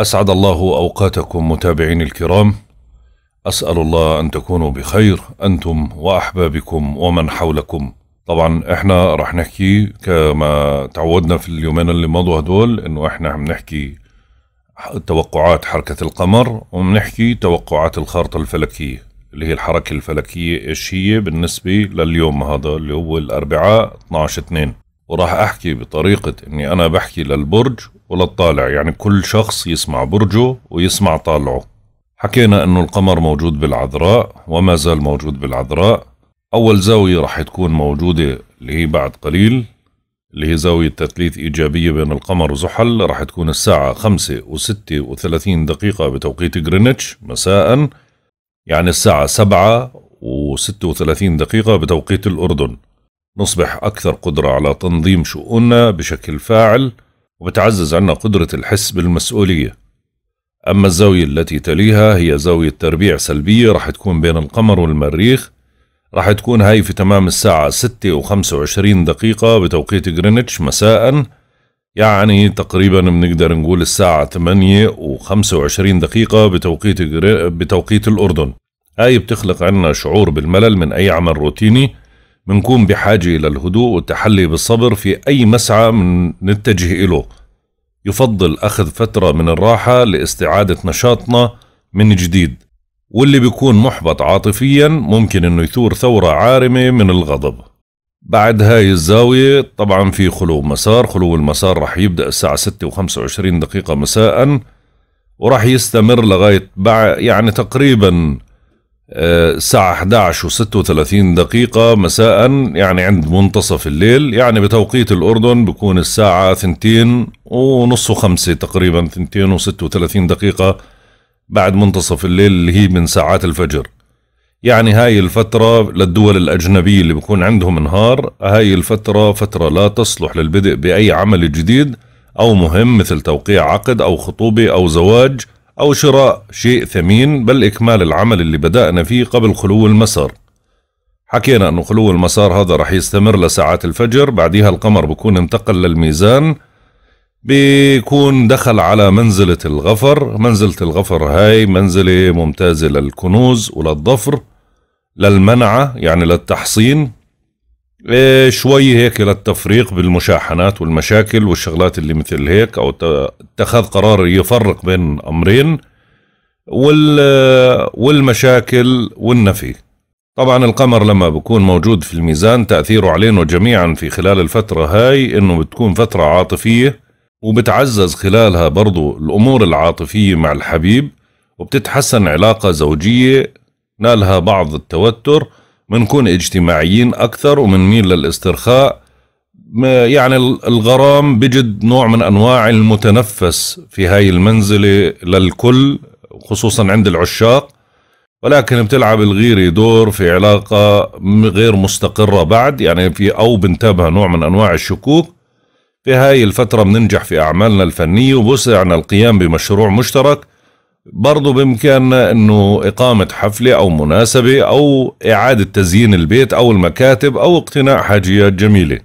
أسعد الله أوقاتكم متابعين الكرام، أسأل الله أن تكونوا بخير أنتم وأحبابكم ومن حولكم. طبعا احنا رح نحكي كما تعودنا في اليومين اللي مضوا هدول، انه احنا عم نحكي توقعات حركة القمر وبنحكي توقعات الخارطة الفلكية اللي هي الحركة الفلكية ايش هي بالنسبة لليوم هذا اللي هو الاربعاء 12/2، وراح احكي بطريقة اني انا بحكي للبرج وللطالع، يعني كل شخص يسمع برجه ويسمع طالعه. حكينا انه القمر موجود بالعذراء وما زال موجود بالعذراء. اول زاوية راح تكون موجودة اللي هي بعد قليل، اللي هي زاوية تثليث ايجابية بين القمر وزحل، راح تكون الساعة 5:36 بتوقيت جرينتش مساء، يعني الساعة 7:36 بتوقيت الاردن. نصبح اكثر قدرة على تنظيم شؤوننا بشكل فاعل، وبتعزز عنا قدرة الحس بالمسؤولية. اما الزاوية التي تليها هي زاوية تربيع سلبية، راح تكون بين القمر والمريخ، راح تكون هاي في تمام الساعة 6:25 بتوقيت جرينتش مساء، يعني تقريبا بنقدر نقول الساعة 8:25 بتوقيت الأردن. هاي بتخلق عنا شعور بالملل من أي عمل روتيني، بنكون بحاجة إلى الهدوء والتحلي بالصبر في أي مسعى نتجه إله. يفضل أخذ فترة من الراحة لاستعادة نشاطنا من جديد، واللي بيكون محبط عاطفيا ممكن انه يثور ثورة عارمة من الغضب. بعد هاي الزاوية طبعا في خلو مسار، خلو المسار راح يبدأ الساعة 6:25 مساء، وراح يستمر لغاية يعني تقريبا الساعة 11:36 مساء، يعني عند منتصف الليل، يعني بتوقيت الأردن بكون الساعة 2:30 تقريبا، 2:36 بعد منتصف الليل اللي هي من ساعات الفجر. يعني هاي الفترة للدول الأجنبية اللي بكون عندهم نهار، هاي الفترة فترة لا تصلح للبدء بأي عمل جديد أو مهم، مثل توقيع عقد أو خطوبة أو زواج أو شراء شيء ثمين، بل إكمال العمل اللي بدأنا فيه قبل خلو المسار. حكينا أنه خلو المسار هذا رح يستمر لساعات الفجر، بعدها القمر بكون انتقل للميزان، بيكون دخل على منزلة الغفر. منزلة الغفر هاي منزلة ممتازة للكنوز وللظفر، للمنعة يعني للتحصين، شوي هيك للتفريق بالمشاحنات والمشاكل والشغلات اللي مثل هيك، أو اتخذ قرار يفرق بين أمرين والمشاكل والنفي. طبعا القمر لما بكون موجود في الميزان تأثيره علينا جميعا في خلال الفترة هاي انه بتكون فترة عاطفية، وبتعزز خلالها برضو الأمور العاطفية مع الحبيب، وبتتحسن علاقة زوجية نالها بعض التوتر، منكون اجتماعيين أكثر ومنميل للاسترخاء، يعني الغرام بجد نوع من أنواع المتنفس في هاي المنزلة للكل، خصوصا عند العشاق، ولكن بتلعب الغيرة دور في علاقة غير مستقرة بعد، يعني في أو بنتابها نوع من أنواع الشكوك. في هاي الفترة بننجح في أعمالنا الفنية وبوسعنا القيام بمشروع مشترك، برضو بإمكاننا أنه إقامة حفلة أو مناسبة أو إعادة تزيين البيت أو المكاتب أو اقتناء حاجيات جميلة.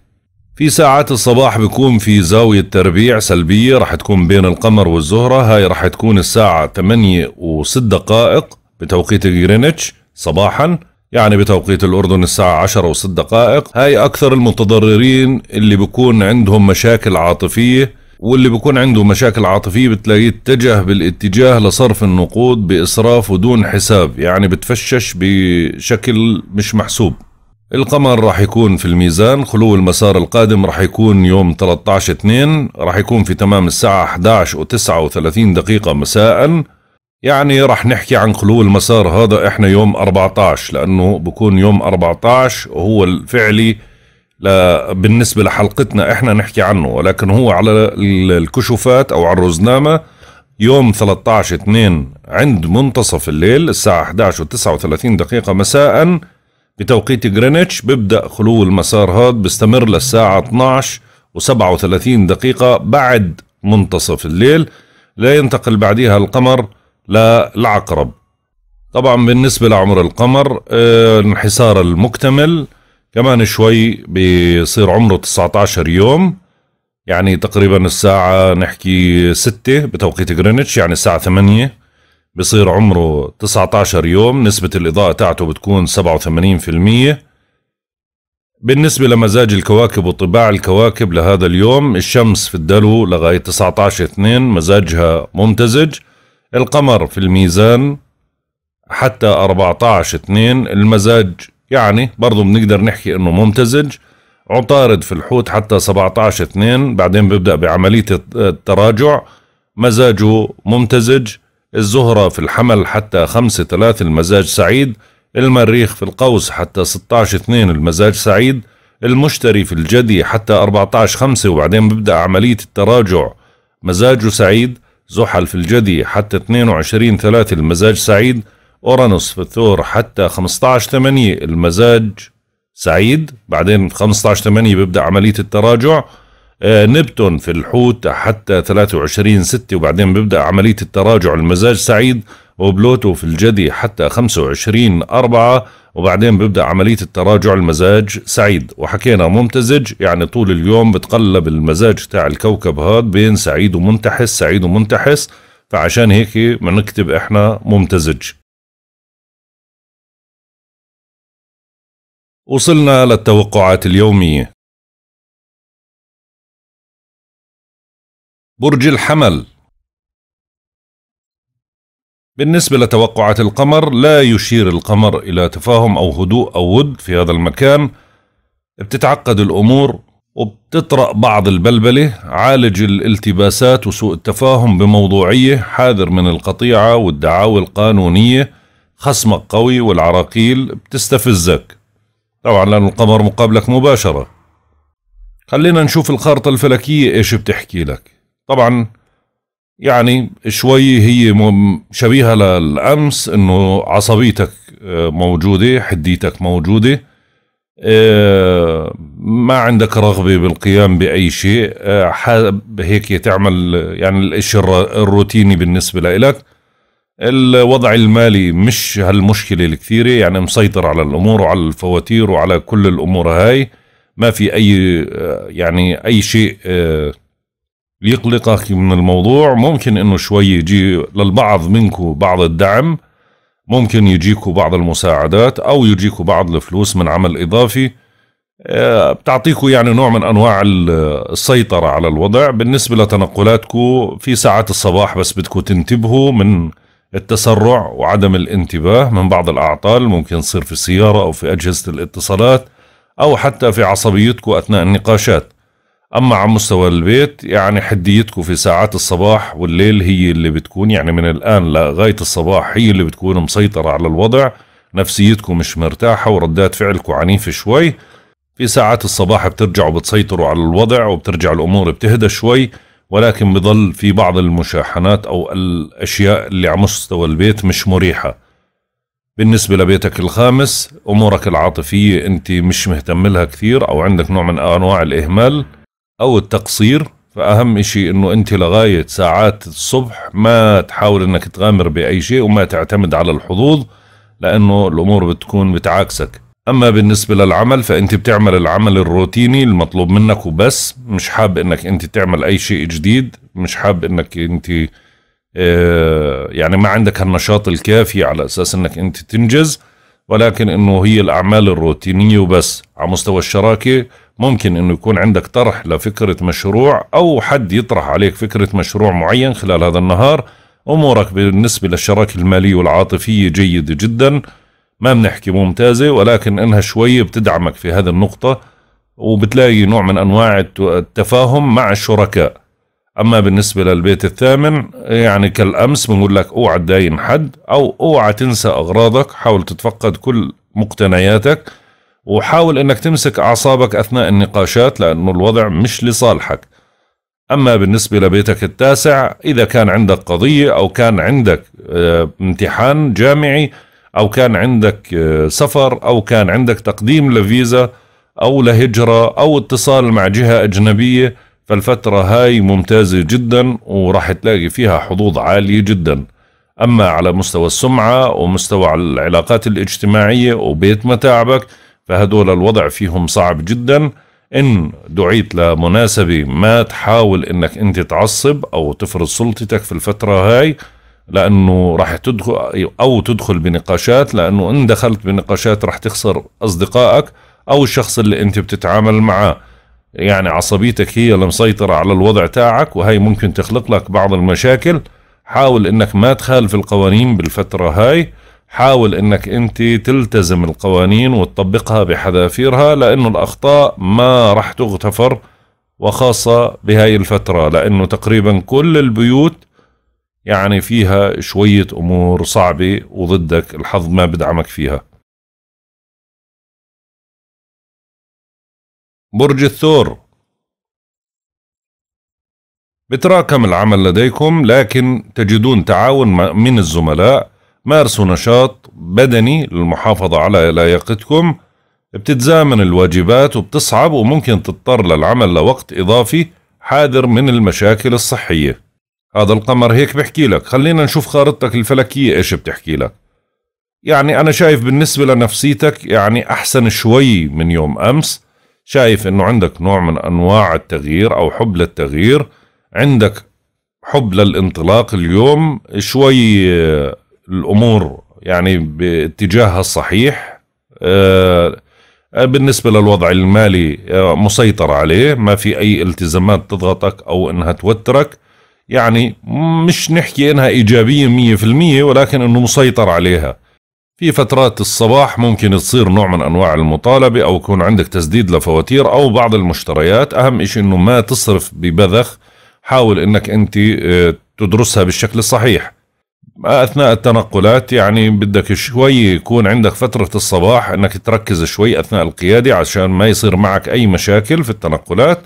في ساعات الصباح بيكون في زاوية تربيع سلبية، راح تكون بين القمر والزهرة، هاي راح تكون الساعة 8:06 بتوقيت جرينتش صباحا، يعني بتوقيت الأردن الساعة 10:06. هاي أكثر المتضررين اللي بكون عندهم مشاكل عاطفية، واللي بكون عنده مشاكل عاطفية بتلاقيه اتجه بالاتجاه لصرف النقود بإسراف ودون حساب، يعني بتفشش بشكل مش محسوب. القمر راح يكون في الميزان، خلو المسار القادم راح يكون يوم 13/2، راح يكون في تمام الساعة 11:39 مساء، يعني راح نحكي عن خلو المسار هذا احنا يوم 14، لانه بكون يوم 14 وهو الفعلي بالنسبة لحلقتنا احنا نحكي عنه، ولكن هو على الكشوفات او على الرزنامة يوم 13/2 عند منتصف الليل الساعة 11:39 مساء بتوقيت جرينتش، ببدأ خلو المسار هذا، بيستمر للساعة 12:37 بعد منتصف الليل، لا ينتقل بعدها القمر للعقرب. طبعا بالنسبة لعمر القمر انحسار المكتمل كمان شوي بيصير عمره 19 يوم، يعني تقريبا الساعة نحكي 6 بتوقيت غرينتش، يعني الساعة 8 بصير عمره 19 يوم. نسبة الإضاءة تاعته بتكون 87%. بالنسبة لمزاج الكواكب وطباع الكواكب لهذا اليوم، الشمس في الدلو لغاية 19-2 مزاجها ممتزج، القمر في الميزان حتى 14-2 المزاج يعني برضو بنقدر نحكي انه ممتزج، عطارد في الحوت حتى 17-2 بعدين ببدأ بعملية التراجع، مزاجه ممتزج، الزهرة في الحمل حتى 5-3 المزاج سعيد، المريخ في القوس حتى 16-2 المزاج سعيد، المشتري في الجدي حتى 14-5 وبعدين ببدأ عملية التراجع مزاجه سعيد، زحل في الجدي حتى 22-3 المزاج سعيد، أورانوس في الثور حتى 15-8 المزاج سعيد، بعدين 15-8 ببدأ عملية التراجع، نبتون في الحوت حتى 23-6 وبعدين ببدأ عملية التراجع المزاج سعيد، وبلوتو في الجدي حتى 25-4 وبعدين ببدأ عملية التراجع المزاج سعيد. وحكينا ممتزج يعني طول اليوم بتقلب المزاج تاع الكوكب هاد بين سعيد ومنتحس، سعيد ومنتحس، فعشان هيك بنكتب احنا ممتزج. وصلنا للتوقعات اليومية. برج الحمل، بالنسبة لتوقعات القمر، لا يشير القمر إلى تفاهم أو هدوء أو ود في هذا المكان، بتتعقد الأمور وبتطرأ بعض البلبلة، عالج الالتباسات وسوء التفاهم بموضوعية، حاذر من القطيعة والدعاوى القانونية، خصمك قوي والعراقيل بتستفزك طبعا لأن القمر مقابلك مباشرة. خلينا نشوف الخارطة الفلكية إيش بتحكي لك. طبعا يعني شوي هي شبيهة للأمس، إنه عصبيتك موجودة، حديتك موجودة، ما عندك رغبة بالقيام بأي شيء، حابب هيك تعمل يعني الإشي الروتيني بالنسبة لإلك. الوضع المالي مش هالمشكلة الكثيرة، يعني مسيطر على الأمور وعلى الفواتير وعلى كل الأمور هاي، ما في أي يعني أي شيء يقلقك من الموضوع. ممكن انه شوي يجي للبعض منكم بعض الدعم، ممكن يجيكوا بعض المساعدات او يجيكوا بعض الفلوس من عمل اضافي، بتعطيكوا يعني نوع من انواع السيطرة على الوضع. بالنسبة لتنقلاتكم في ساعات الصباح بس بدكوا تنتبهوا من التسرع وعدم الانتباه من بعض الاعطال، ممكن تصير في السيارة او في اجهزة الاتصالات او حتى في عصبيتكم اثناء النقاشات. أما عن مستوى البيت، يعني حديتكم في ساعات الصباح والليل هي اللي بتكون يعني من الآن لغاية الصباح هي اللي بتكون مسيطرة على الوضع، نفسيتكم مش مرتاحة وردات فعلكم عنيفة شوي. في ساعات الصباح بترجعوا بتسيطروا على الوضع وبترجع الأمور بتهدى شوي، ولكن بضل في بعض المشاحنات أو الأشياء اللي على مستوى البيت مش مريحة. بالنسبة لبيتك الخامس، أمورك العاطفية أنت مش مهتم لها كثير أو عندك نوع من أنواع الإهمال أو التقصير، فأهم شيء أنه أنت لغاية ساعات الصبح ما تحاول أنك تغامر بأي شيء وما تعتمد على الحظوظ لأنه الأمور بتكون بتعاكسك. أما بالنسبة للعمل، فأنت بتعمل العمل الروتيني المطلوب منك وبس، مش حاب أنك أنت تعمل أي شيء جديد، مش حاب أنك أنت يعني ما عندك النشاط الكافي على أساس أنك أنت تنجز، ولكن أنه هي الأعمال الروتينية وبس. على مستوى الشراكة، ممكن انه يكون عندك طرح لفكرة مشروع او حد يطرح عليك فكرة مشروع معين خلال هذا النهار. امورك بالنسبة للشراكة المالية والعاطفية جيدة جدا، ما بنحكي ممتازة ولكن انها شوية بتدعمك في هذه النقطة وبتلاقي نوع من انواع التفاهم مع الشركاء. اما بالنسبة للبيت الثامن، يعني كالامس بنقول لك اوعى تداين حد او اوعى تنسى اغراضك، حاول تتفقد كل مقتنياتك وحاول انك تمسك اعصابك اثناء النقاشات لانه الوضع مش لصالحك. اما بالنسبة لبيتك التاسع، اذا كان عندك قضية او كان عندك امتحان جامعي او كان عندك سفر او كان عندك تقديم لفيزا او لهجرة او اتصال مع جهة اجنبية، فالفترة هاي ممتازة جدا وراح تلاقي فيها حظوظ عالية جدا. اما على مستوى السمعة ومستوى العلاقات الاجتماعية وبيت متاعبك، فهدول الوضع فيهم صعب جدا. إن دعيت لمناسبة ما تحاول إنك أنت تعصب أو تفرض سلطتك في الفترة هاي، لأنه راح تدخل أو تدخل بنقاشات، لأنه إن دخلت بنقاشات راح تخسر أصدقائك أو الشخص اللي أنت بتتعامل معاه. يعني عصبيتك هي اللي مسيطرة على الوضع تاعك، وهي ممكن تخلق لك بعض المشاكل. حاول إنك ما تخالف القوانين بالفترة هاي، حاول إنك أنت تلتزم القوانين وتطبقها بحذافيرها، لأنه الأخطاء ما راح تغتفر، وخاصة بهاي الفترة، لأنه تقريبا كل البيوت يعني فيها شوية أمور صعبة وضدك، الحظ ما بدعمك فيها. برج الثور، بتراكم العمل لديكم لكن تجدون تعاون من الزملاء. مارسوا نشاط بدني للمحافظة على لياقتكم. بتتزامن الواجبات وبتصعب، وممكن تضطر للعمل لوقت إضافي. حاذر من المشاكل الصحية. هذا القمر هيك بحكي لك. خلينا نشوف خارطتك الفلكية إيش بتحكي لك. يعني أنا شايف بالنسبة لنفسيتك يعني أحسن شوي من يوم أمس. شايف إنه عندك نوع من أنواع التغيير أو حب للتغيير، عندك حب للانطلاق. اليوم شوي الأمور يعني باتجاهها الصحيح. بالنسبة للوضع المالي مسيطر عليه، ما في أي التزامات تضغطك أو إنها توترك. يعني مش نحكي إنها إيجابية 100%، ولكن إنه مسيطر عليها. في فترات الصباح ممكن تصير نوع من أنواع المطالبة، أو يكون عندك تسديد لفواتير أو بعض المشتريات. أهم إشي إنه ما تصرف ببذخ، حاول إنك أنت تدرسها بالشكل الصحيح. أثناء التنقلات يعني بدك شوي يكون عندك فترة الصباح إنك تركز شوي أثناء القيادة، عشان ما يصير معك أي مشاكل في التنقلات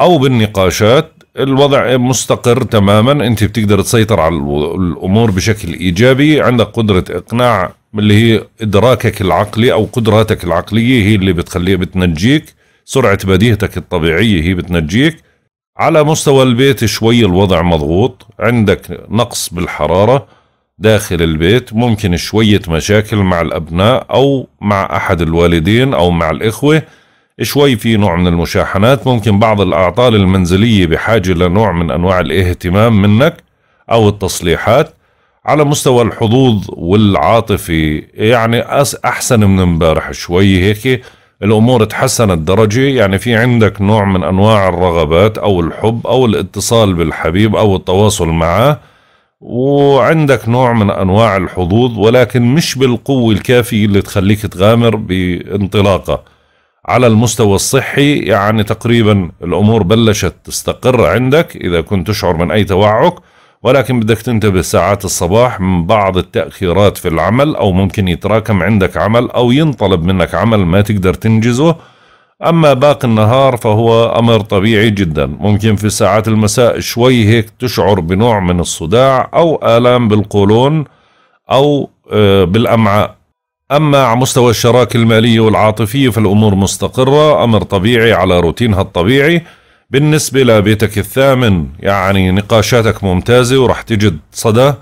أو بالنقاشات. الوضع مستقر تماما، أنت بتقدر تسيطر على الأمور بشكل إيجابي. عندك قدرة إقناع، اللي هي إدراكك العقلي أو قدراتك العقلية هي اللي بتنجيك. سرعة بديهتك الطبيعية هي بتنجيك. على مستوى البيت شوي الوضع مضغوط، عندك نقص بالحرارة داخل البيت. ممكن شوية مشاكل مع الأبناء أو مع أحد الوالدين أو مع الإخوة. شوي في نوع من المشاحنات. ممكن بعض الأعطال المنزلية بحاجة لنوع من أنواع الاهتمام منك أو التصليحات. على مستوى الحظوظ والعاطفة يعني أحسن من امبارح شوي، هيك الأمور تحسنت درجة. يعني في عندك نوع من أنواع الرغبات أو الحب أو الاتصال بالحبيب أو التواصل معه، وعندك نوع من أنواع الحظوظ، ولكن مش بالقوة الكافية اللي تخليك تغامر بانطلاقة. على المستوى الصحي يعني تقريبا الأمور بلشت تستقر عندك إذا كنت تشعر من أي توعك، ولكن بدك تنتبه ساعات الصباح من بعض التأخيرات في العمل، أو ممكن يتراكم عندك عمل أو ينطلب منك عمل ما تقدر تنجزه. أما باقي النهار فهو أمر طبيعي جدا. ممكن في ساعات المساء شوي هيك تشعر بنوع من الصداع أو آلام بالقولون أو بالأمعاء. أما على مستوى الشراكة المالية والعاطفية فالأمور مستقرة، أمر طبيعي على روتينها الطبيعي. بالنسبة لبيتك الثامن يعني نقاشاتك ممتازة، ورح تجد صدى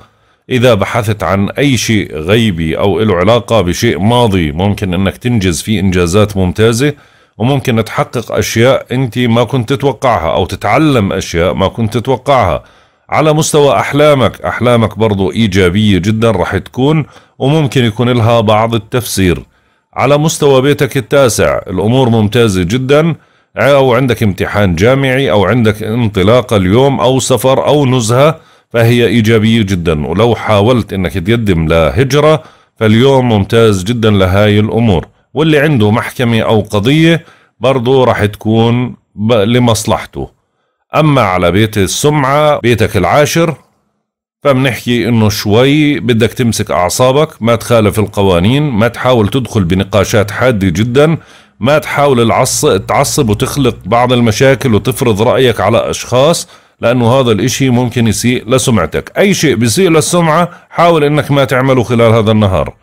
إذا بحثت عن أي شيء غيبي أو له علاقة بشيء ماضي. ممكن أنك تنجز فيه إنجازات ممتازة، وممكن تحقق أشياء أنت ما كنت تتوقعها أو تتعلم أشياء ما كنت تتوقعها. على مستوى أحلامك برضو إيجابية جدا رح تكون، وممكن يكون لها بعض التفسير. على مستوى بيتك التاسع الأمور ممتازة جدا، أو عندك امتحان جامعي أو عندك انطلاقة اليوم أو سفر أو نزهة، فهي إيجابية جدا. ولو حاولت أنك تقدم لهجرة فاليوم ممتاز جدا لهاي الأمور. واللي عنده محكمة أو قضية برضو رح تكون لمصلحته. أما على بيت السمعة بيتك العاشر فبنحكي إنه شوي بدك تمسك أعصابك، ما تخالف القوانين، ما تحاول تدخل بنقاشات حادة جدا، ما تحاول تعصب وتخلق بعض المشاكل وتفرض رأيك على أشخاص، لأنه هذا الإشي ممكن يسيء لسمعتك. أي شيء بيسيء للسمعة حاول إنك ما تعمله خلال هذا النهار.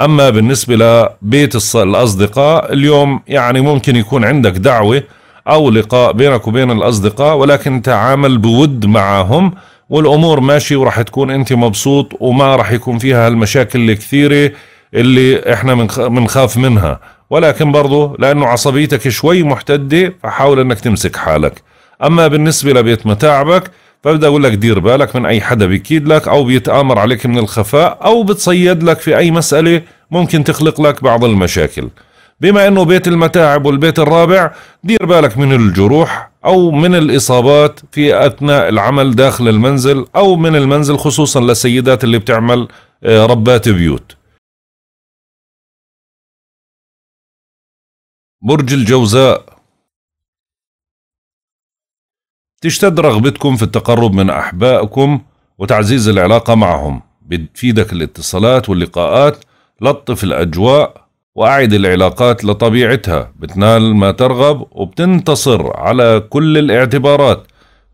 أما بالنسبة لبيت الأصدقاء اليوم يعني ممكن يكون عندك دعوة أو لقاء بينك وبين الأصدقاء، ولكن تعامل بود معهم والأمور ماشي، ورح تكون أنت مبسوط وما رح يكون فيها المشاكل الكثيرة اللي إحنا بنخاف منها. ولكن برضه لأنه عصبيتك شوي محتدة فحاول أنك تمسك حالك. أما بالنسبة لبيت متاعبك فبدي أقول لك دير بالك من أي حدا بيكيد لك أو بيتآمر عليك من الخفاء أو بتصيد لك في أي مسألة ممكن تخلق لك بعض المشاكل. بما أنه بيت المتاعب والبيت الرابع، دير بالك من الجروح أو من الإصابات في أثناء العمل داخل المنزل أو من المنزل، خصوصا للسيدات اللي بتعمل ربات بيوت. برج الجوزاء، تشتد رغبتكم في التقرب من أحبائكم وتعزيز العلاقة معهم. بتفيدك الاتصالات واللقاءات، لطف الأجواء وأعد العلاقات لطبيعتها. بتنال ما ترغب وبتنتصر على كل الاعتبارات،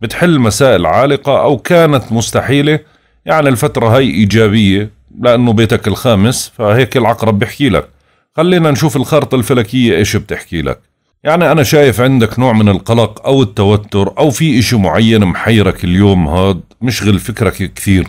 بتحل مسائل عالقة أو كانت مستحيلة. يعني الفترة هاي إيجابية لأنه بيتك الخامس، فهيك العقرب بيحكي لك. خلينا نشوف الخارطة الفلكية إيش بتحكي لك. يعني أنا شايف عندك نوع من القلق أو التوتر أو في إشي معين محيرك اليوم، هاد مشغل فكرك كثير.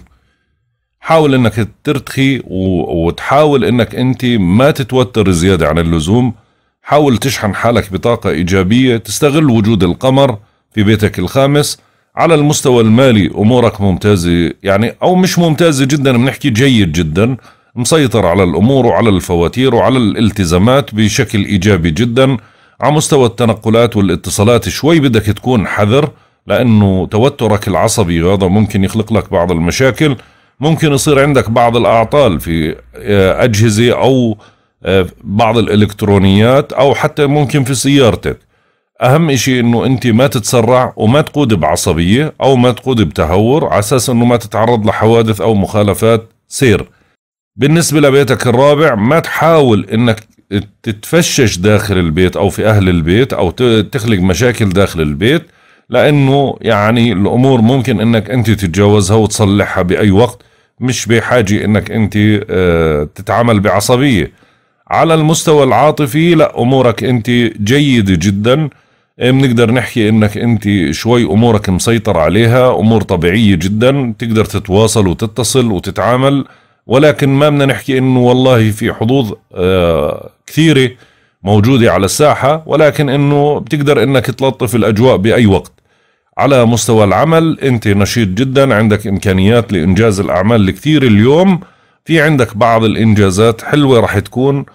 حاول انك ترتخي وتحاول انك انت ما تتوتر زيادة عن اللزوم. حاول تشحن حالك بطاقة ايجابية، تستغل وجود القمر في بيتك الخامس. على المستوى المالي امورك ممتازة، يعني او مش ممتازة جدا، بنحكي جيد جدا، مسيطر على الامور وعلى الفواتير وعلى الالتزامات بشكل ايجابي جدا. على مستوى التنقلات والاتصالات شوي بدك تكون حذر لانه توترك العصبي هذا ممكن يخلق لك بعض المشاكل. ممكن يصير عندك بعض الأعطال في أجهزة أو بعض الإلكترونيات أو حتى ممكن في سيارتك. أهم إشي أنه أنت ما تتسرع وما تقود بعصبية أو ما تقود بتهور، على أساس أنه ما تتعرض لحوادث أو مخالفات سير. بالنسبة لبيتك الرابع، ما تحاول أنك تتفشش داخل البيت أو في أهل البيت أو تخلق مشاكل داخل البيت، لأنه يعني الأمور ممكن أنك أنت تتجاوزها وتصلحها بأي وقت، مش بحاجة أنك أنت تتعامل بعصبية. على المستوى العاطفي لا، أمورك أنت جيدة جدا، بنقدر نحكي أنك أنت شوي أمورك مسيطر عليها، أمور طبيعية جدا، تقدر تتواصل وتتصل وتتعامل. ولكن ما بدنا نحكي أنه والله في حظوظ كثيرة موجودة على الساحة، ولكن أنه بتقدر أنك تلطف الأجواء بأي وقت. على مستوى العمل أنت نشيط جدا، عندك إمكانيات لإنجاز الأعمال الكثير اليوم، في عندك بعض الإنجازات حلوة رح تكون.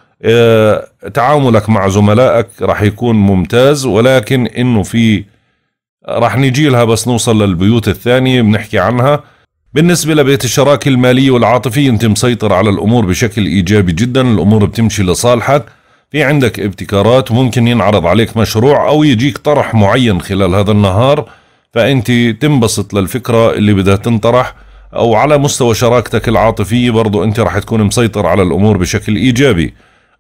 تعاملك مع زملائك رح يكون ممتاز، ولكن أنه في رح نجي لها بس نوصل للبيوت الثانية بنحكي عنها. بالنسبة لبيت الشراكة المالية والعاطفية، أنت مسيطر على الأمور بشكل إيجابي جدا، الأمور بتمشي لصالحك. في عندك ابتكارات، ممكن ينعرض عليك مشروع أو يجيك طرح معين خلال هذا النهار، فأنت تنبسط للفكرة اللي بدها تنطرح. أو على مستوى شراكتك العاطفية برضو أنت رح تكون مسيطر على الأمور بشكل إيجابي.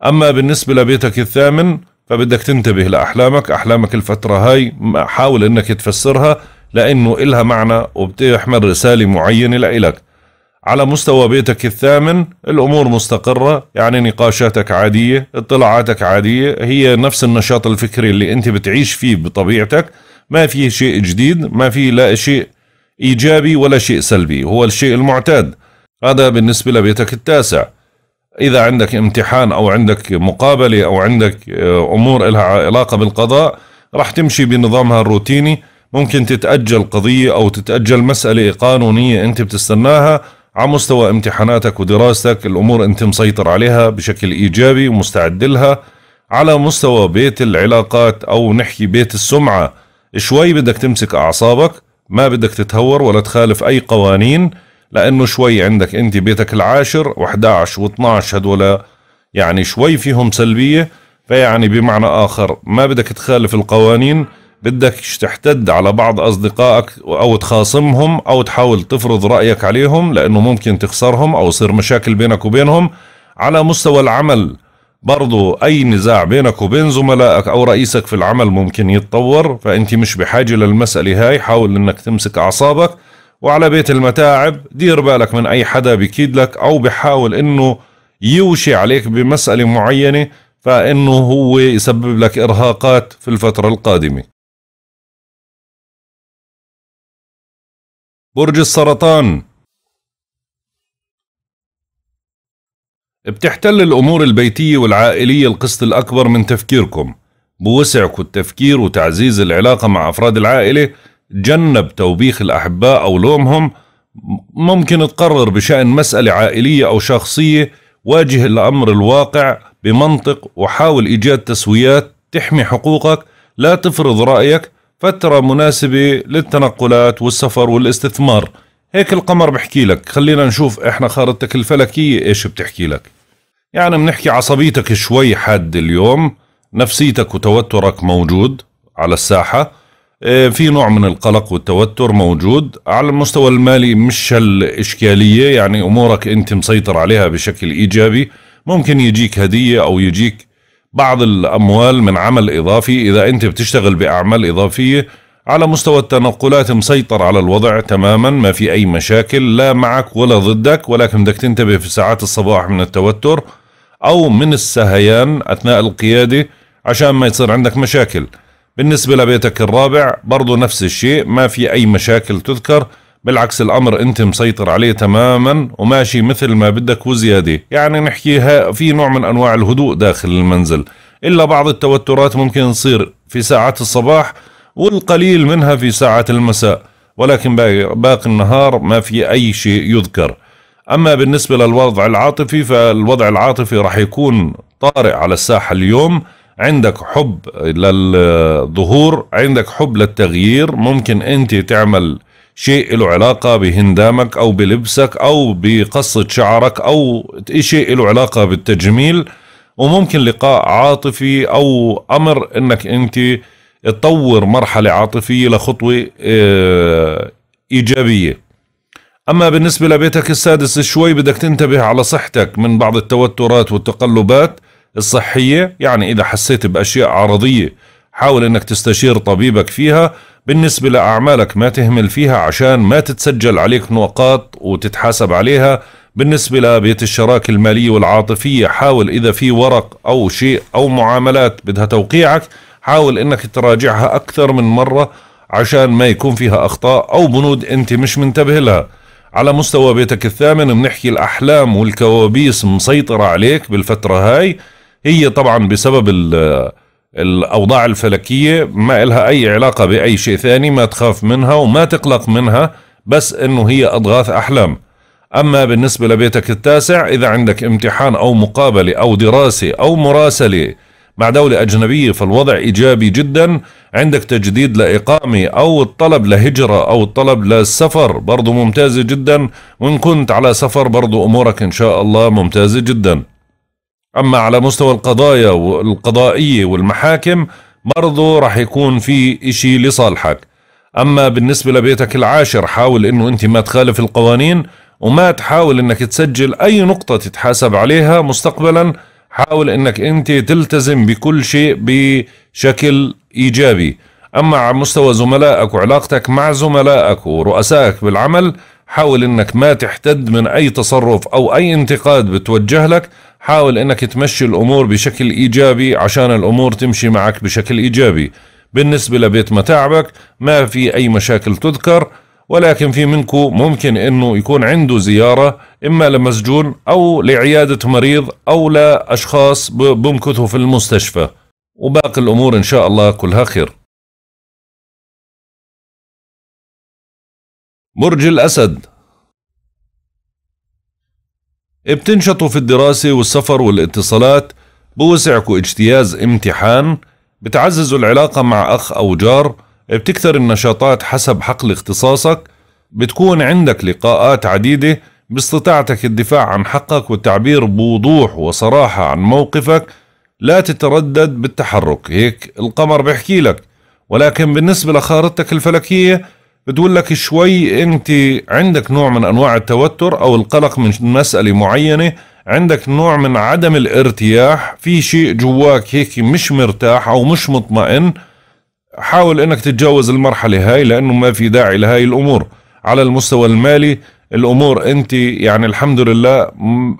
أما بالنسبة لبيتك الثامن، فبدك تنتبه لأحلامك. أحلامك الفترة هاي حاول أنك تفسرها لأنه إلها معنى وبتحمل رسالة معينة لإلك. على مستوى بيتك الثامن الأمور مستقرة، يعني نقاشاتك عادية، اطلاعاتك عادية، هي نفس النشاط الفكري اللي أنت بتعيش فيه بطبيعتك. ما في شيء جديد، ما في لا شيء إيجابي ولا شيء سلبي، هو الشيء المعتاد. هذا بالنسبة لبيتك التاسع. إذا عندك امتحان أو عندك مقابلة أو عندك أمور لها علاقة بالقضاء راح تمشي بنظامها الروتيني، ممكن تتأجل قضية أو تتأجل مسألة قانونية أنت بتستناها. على مستوى امتحاناتك ودراستك الأمور أنت مسيطر عليها بشكل إيجابي ومستعد لها. على مستوى بيت العلاقات أو نحكي بيت السمعة، شوي بدك تمسك أعصابك، ما بدك تتهور ولا تخالف أي قوانين، لأنه شوي عندك أنت بيتك العاشر و11 و12 هدول يعني شوي فيهم سلبية. فيعني بمعنى آخر ما بدك تخالف القوانين، بدكش تحتد على بعض أصدقائك أو تخاصمهم أو تحاول تفرض رأيك عليهم لأنه ممكن تخسرهم أو يصير مشاكل بينك وبينهم. على مستوى العمل برضو أي نزاع بينك وبين زملائك أو رئيسك في العمل ممكن يتطور، فأنت مش بحاجة للمسألة هاي، حاول أنك تمسك أعصابك. وعلى بيت المتاعب دير بالك من أي حدا بيكيد لك أو بحاول أنه يوشي عليك بمسألة معينة، فإنه هو يسبب لك إرهاقات في الفترة القادمة. برج السرطان، بتحتل الأمور البيتية والعائلية القسط الأكبر من تفكيركم. بوسعكم التفكير وتعزيز العلاقة مع أفراد العائلة. تجنب توبيخ الأحباء أو لومهم. ممكن تقرر بشأن مسألة عائلية أو شخصية. واجه الأمر الواقع بمنطق وحاول إيجاد تسويات تحمي حقوقك. لا تفرض رأيك. فترة مناسبة للتنقلات والسفر والاستثمار. هيك القمر بحكي لك. خلينا نشوف احنا خارطتك الفلكية ايش بتحكي لك. يعني بنحكي عصبيتك شوي حاد اليوم. نفسيتك وتوترك موجود على الساحة. في نوع من القلق والتوتر موجود. على المستوى المالي مش هالإشكالية. يعني امورك انت مسيطر عليها بشكل ايجابي. ممكن يجيك هدية او يجيك بعض الاموال من عمل اضافي اذا انت بتشتغل باعمال اضافية. على مستوى التنقلات مسيطر على الوضع تماما. ما في أي مشاكل لا معك ولا ضدك. ولكن بدك تنتبه في ساعات الصباح من التوتر أو من السهيان أثناء القيادة عشان ما يصير عندك مشاكل. بالنسبة لبيتك الرابع برضو نفس الشيء. ما في أي مشاكل تذكر. بالعكس الأمر أنت مسيطر عليه تماما وماشي مثل ما بدك وزيادة. يعني نحكيها في نوع من أنواع الهدوء داخل المنزل. إلا بعض التوترات ممكن تصير في ساعات الصباح والقليل منها في ساعة المساء. ولكن باقي النهار ما في أي شيء يذكر. أما بالنسبة للوضع العاطفي فالوضع العاطفي راح يكون طارئ على الساحة اليوم. عندك حب للظهور. عندك حب للتغيير. ممكن أنت تعمل شيء له علاقة بهندامك أو بلبسك أو بقصة شعرك أو شيء له علاقة بالتجميل. وممكن لقاء عاطفي أو أمر أنك أنت تطور مرحلة عاطفية لخطوة إيجابية. أما بالنسبة لبيتك السادس شوي بدك تنتبه على صحتك من بعض التوترات والتقلبات الصحية. يعني إذا حسيت بأشياء عرضية حاول أنك تستشير طبيبك فيها. بالنسبة لأعمالك ما تهمل فيها عشان ما تتسجل عليك نقاط وتتحاسب عليها. بالنسبة لبيت الشراكة المالية والعاطفية حاول إذا في ورق أو شيء أو معاملات بدها توقيعك حاول انك تراجعها اكثر من مرة عشان ما يكون فيها اخطاء او بنود انت مش منتبه لها. على مستوى بيتك الثامن بنحكي الاحلام والكوابيس مسيطرة عليك بالفترة هاي. هي طبعا بسبب الاوضاع الفلكية ما إلها اي علاقة باي شيء ثاني. ما تخاف منها وما تقلق منها بس انه هي اضغاث احلام. اما بالنسبة لبيتك التاسع اذا عندك امتحان او مقابلة او دراسة او مراسلة مع دولة أجنبية فالوضع إيجابي جدا. عندك تجديد لإقامة أو الطلب لهجرة أو الطلب للسفر برضو ممتازة جدا. وإن كنت على سفر برضو أمورك إن شاء الله ممتازة جدا. أما على مستوى القضايا والقضائية والمحاكم برضو راح يكون في إشي لصالحك. أما بالنسبة لبيتك العاشر حاول إنه أنت ما تخالف القوانين وما تحاول إنك تسجل أي نقطة تتحاسب عليها مستقبلا. حاول انك انت تلتزم بكل شيء بشكل ايجابي. اما على مستوى زملائك وعلاقتك مع زملائك ورؤسائك بالعمل حاول انك ما تحتد من اي تصرف او اي انتقاد بتوجه لك. حاول انك تمشي الامور بشكل ايجابي عشان الامور تمشي معك بشكل ايجابي. بالنسبة لبيت متاعبك ما في اي مشاكل تذكر. ولكن في منكم ممكن انه يكون عنده زيارة اما لمسجون او لعيادة مريض او لاشخاص بمكثوا في المستشفى. وباقي الامور ان شاء الله كلها خير. برج الاسد بتنشطوا في الدراسة والسفر والاتصالات. بوسعكوا اجتياز امتحان. بتعززوا العلاقة مع اخ او جار. بتكثر النشاطات حسب حقل اختصاصك. بتكون عندك لقاءات عديدة. باستطاعتك الدفاع عن حقك والتعبير بوضوح وصراحة عن موقفك. لا تتردد بالتحرك. هيك القمر بيحكي لك. ولكن بالنسبة لخارطتك الفلكية بتقول لك شوي انت عندك نوع من انواع التوتر او القلق من مسألة معينة. عندك نوع من عدم الارتياح. في شيء جواك هيك مش مرتاح او مش مطمئن. حاول انك تتجاوز المرحلة هاي لانه ما في داعي لهاي الامور. على المستوى المالي الامور انت يعني الحمد لله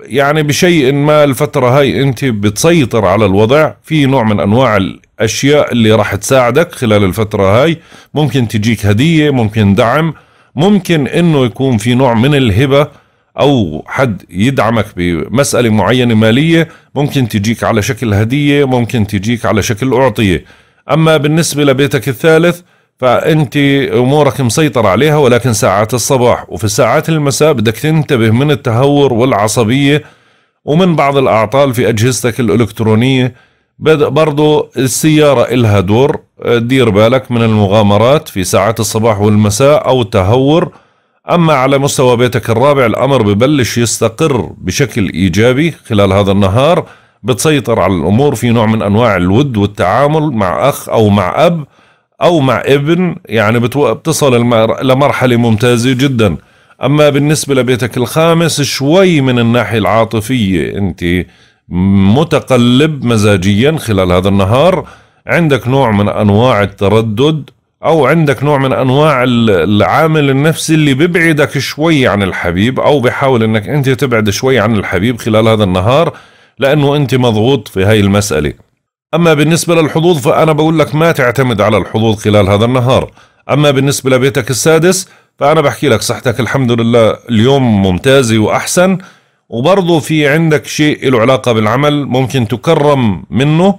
يعني بشيء ما الفترة هاي انت بتسيطر على الوضع. في نوع من انواع الاشياء اللي راح تساعدك خلال الفترة هاي. ممكن تجيك هدية. ممكن دعم. ممكن انه يكون في نوع من الهبة أو حد يدعمك بمسألة معينة مالية ممكن تجيك على شكل هدية، ممكن تجيك على شكل أعطية. أما بالنسبة لبيتك الثالث فأنت أمورك مسيطر عليها، ولكن ساعات الصباح وفي ساعات المساء بدك تنتبه من التهور والعصبية ومن بعض الأعطال في أجهزتك الإلكترونية. برضو السيارة إلها دور، دير بالك من المغامرات في ساعات الصباح والمساء أو التهور. أما على مستوى بيتك الرابع الأمر ببلش يستقر بشكل إيجابي خلال هذا النهار، بتسيطر على الأمور في نوع من أنواع الود والتعامل مع أخ أو مع أب أو مع ابن، يعني بتصل لمرحلة ممتازة جدا. أما بالنسبة لبيتك الخامس شوي من الناحية العاطفية أنت متقلب مزاجيا خلال هذا النهار، عندك نوع من أنواع التردد أو عندك نوع من أنواع العامل النفسي اللي بيبعدك شوي عن الحبيب أو بيحاول أنك أنت تبعد شوي عن الحبيب خلال هذا النهار لأنه أنت مضغوط في هاي المسألة. أما بالنسبة للحظوظ فأنا بقول لك ما تعتمد على الحظوظ خلال هذا النهار. أما بالنسبة لبيتك السادس فأنا بحكي لك صحتك الحمد لله اليوم ممتازة وأحسن، وبرضه في عندك شيء له علاقة بالعمل ممكن تكرم منه،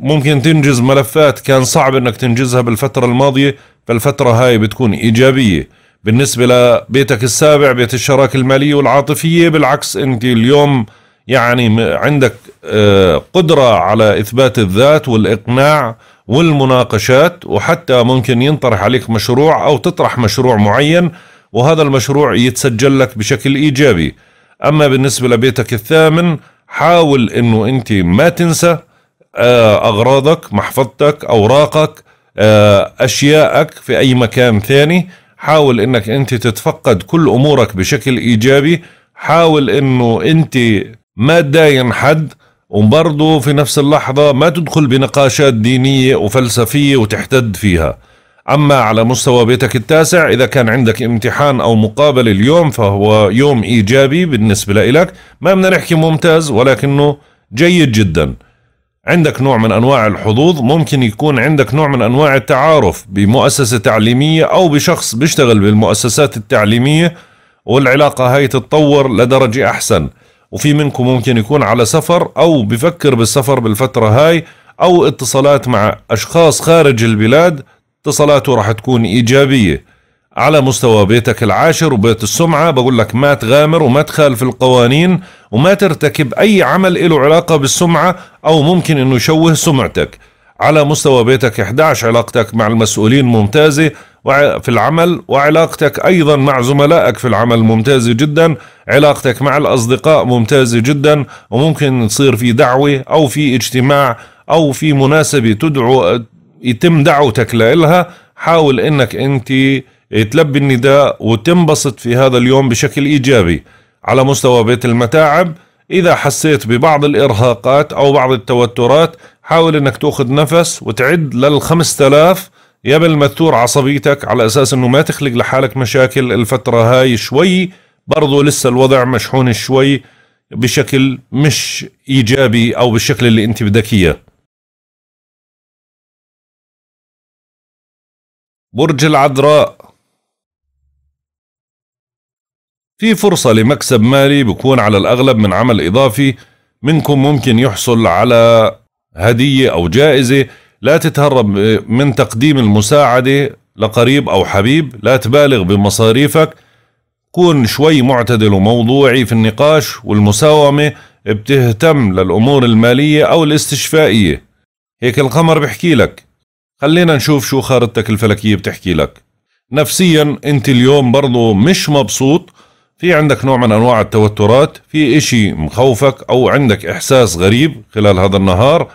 ممكن تنجز ملفات كان صعب انك تنجزها بالفترة الماضية، فالفترة هاي بتكون ايجابية. بالنسبة لبيتك السابع بيت الشراكة المالية والعاطفية بالعكس انت اليوم يعني عندك قدرة على اثبات الذات والاقناع والمناقشات، وحتى ممكن ينطرح عليك مشروع او تطرح مشروع معين وهذا المشروع يتسجل لك بشكل ايجابي. اما بالنسبة لبيتك الثامن حاول انه انت ما تنسى أغراضك، محفظتك، أوراقك، أشيائك في أي مكان ثاني. حاول أنك أنت تتفقد كل أمورك بشكل إيجابي، حاول أنه أنت ما تداين حد، وبرضه في نفس اللحظة ما تدخل بنقاشات دينية وفلسفية وتحتد فيها. أما على مستوى بيتك التاسع إذا كان عندك امتحان أو مقابلة اليوم فهو يوم إيجابي بالنسبة لك، ما بدنا نحكي ممتاز ولكنه جيد جدا، عندك نوع من أنواع الحظوظ. ممكن يكون عندك نوع من أنواع التعارف بمؤسسة تعليمية أو بشخص بيشتغل بالمؤسسات التعليمية والعلاقة هاي تتطور لدرجة أحسن، وفي منكم ممكن يكون على سفر أو بفكر بالسفر بالفترة هاي، أو اتصالات مع أشخاص خارج البلاد اتصالاته راح تكون إيجابية. على مستوى بيتك العاشر وبيت السمعة بقول لك ما تغامر وما تخالف القوانين وما ترتكب أي عمل له علاقة بالسمعة أو ممكن أنه يشوه سمعتك. على مستوى بيتك 11 علاقتك مع المسؤولين ممتازة في العمل، وعلاقتك أيضا مع زملائك في العمل ممتازة جدا، علاقتك مع الأصدقاء ممتازة جدا، وممكن تصير في دعوة أو في اجتماع أو في مناسبة تدعو يتم دعوتك لإلها. حاول أنك أنت تلبي النداء وتنبسط في هذا اليوم بشكل إيجابي. على مستوى بيت المتاعب إذا حسيت ببعض الإرهاقات أو بعض التوترات حاول أنك تأخذ نفس وتعد لل5000 يا بالمثور عصبيتك على أساس أنه ما تخلق لحالك مشاكل الفترة هاي شوي. برضو لسه الوضع مشحون شوي بشكل مش إيجابي أو بالشكل اللي أنت بدك إياه. برج العذراء في فرصة لمكسب مالي بكون على الأغلب من عمل إضافي، منكم ممكن يحصل على هدية أو جائزة. لا تتهرب من تقديم المساعدة لقريب أو حبيب، لا تبالغ بمصاريفك، كون شوي معتدل وموضوعي في النقاش والمساومة، بتهتم للأمور المالية أو الاستشفائية. هيك القمر بحكي لك. خلينا نشوف شو خارطتك الفلكية بتحكي لك. نفسيا أنت اليوم برضو مش مبسوط، في عندك نوع من أنواع التوترات، في إشي مخوفك أو عندك إحساس غريب خلال هذا النهار،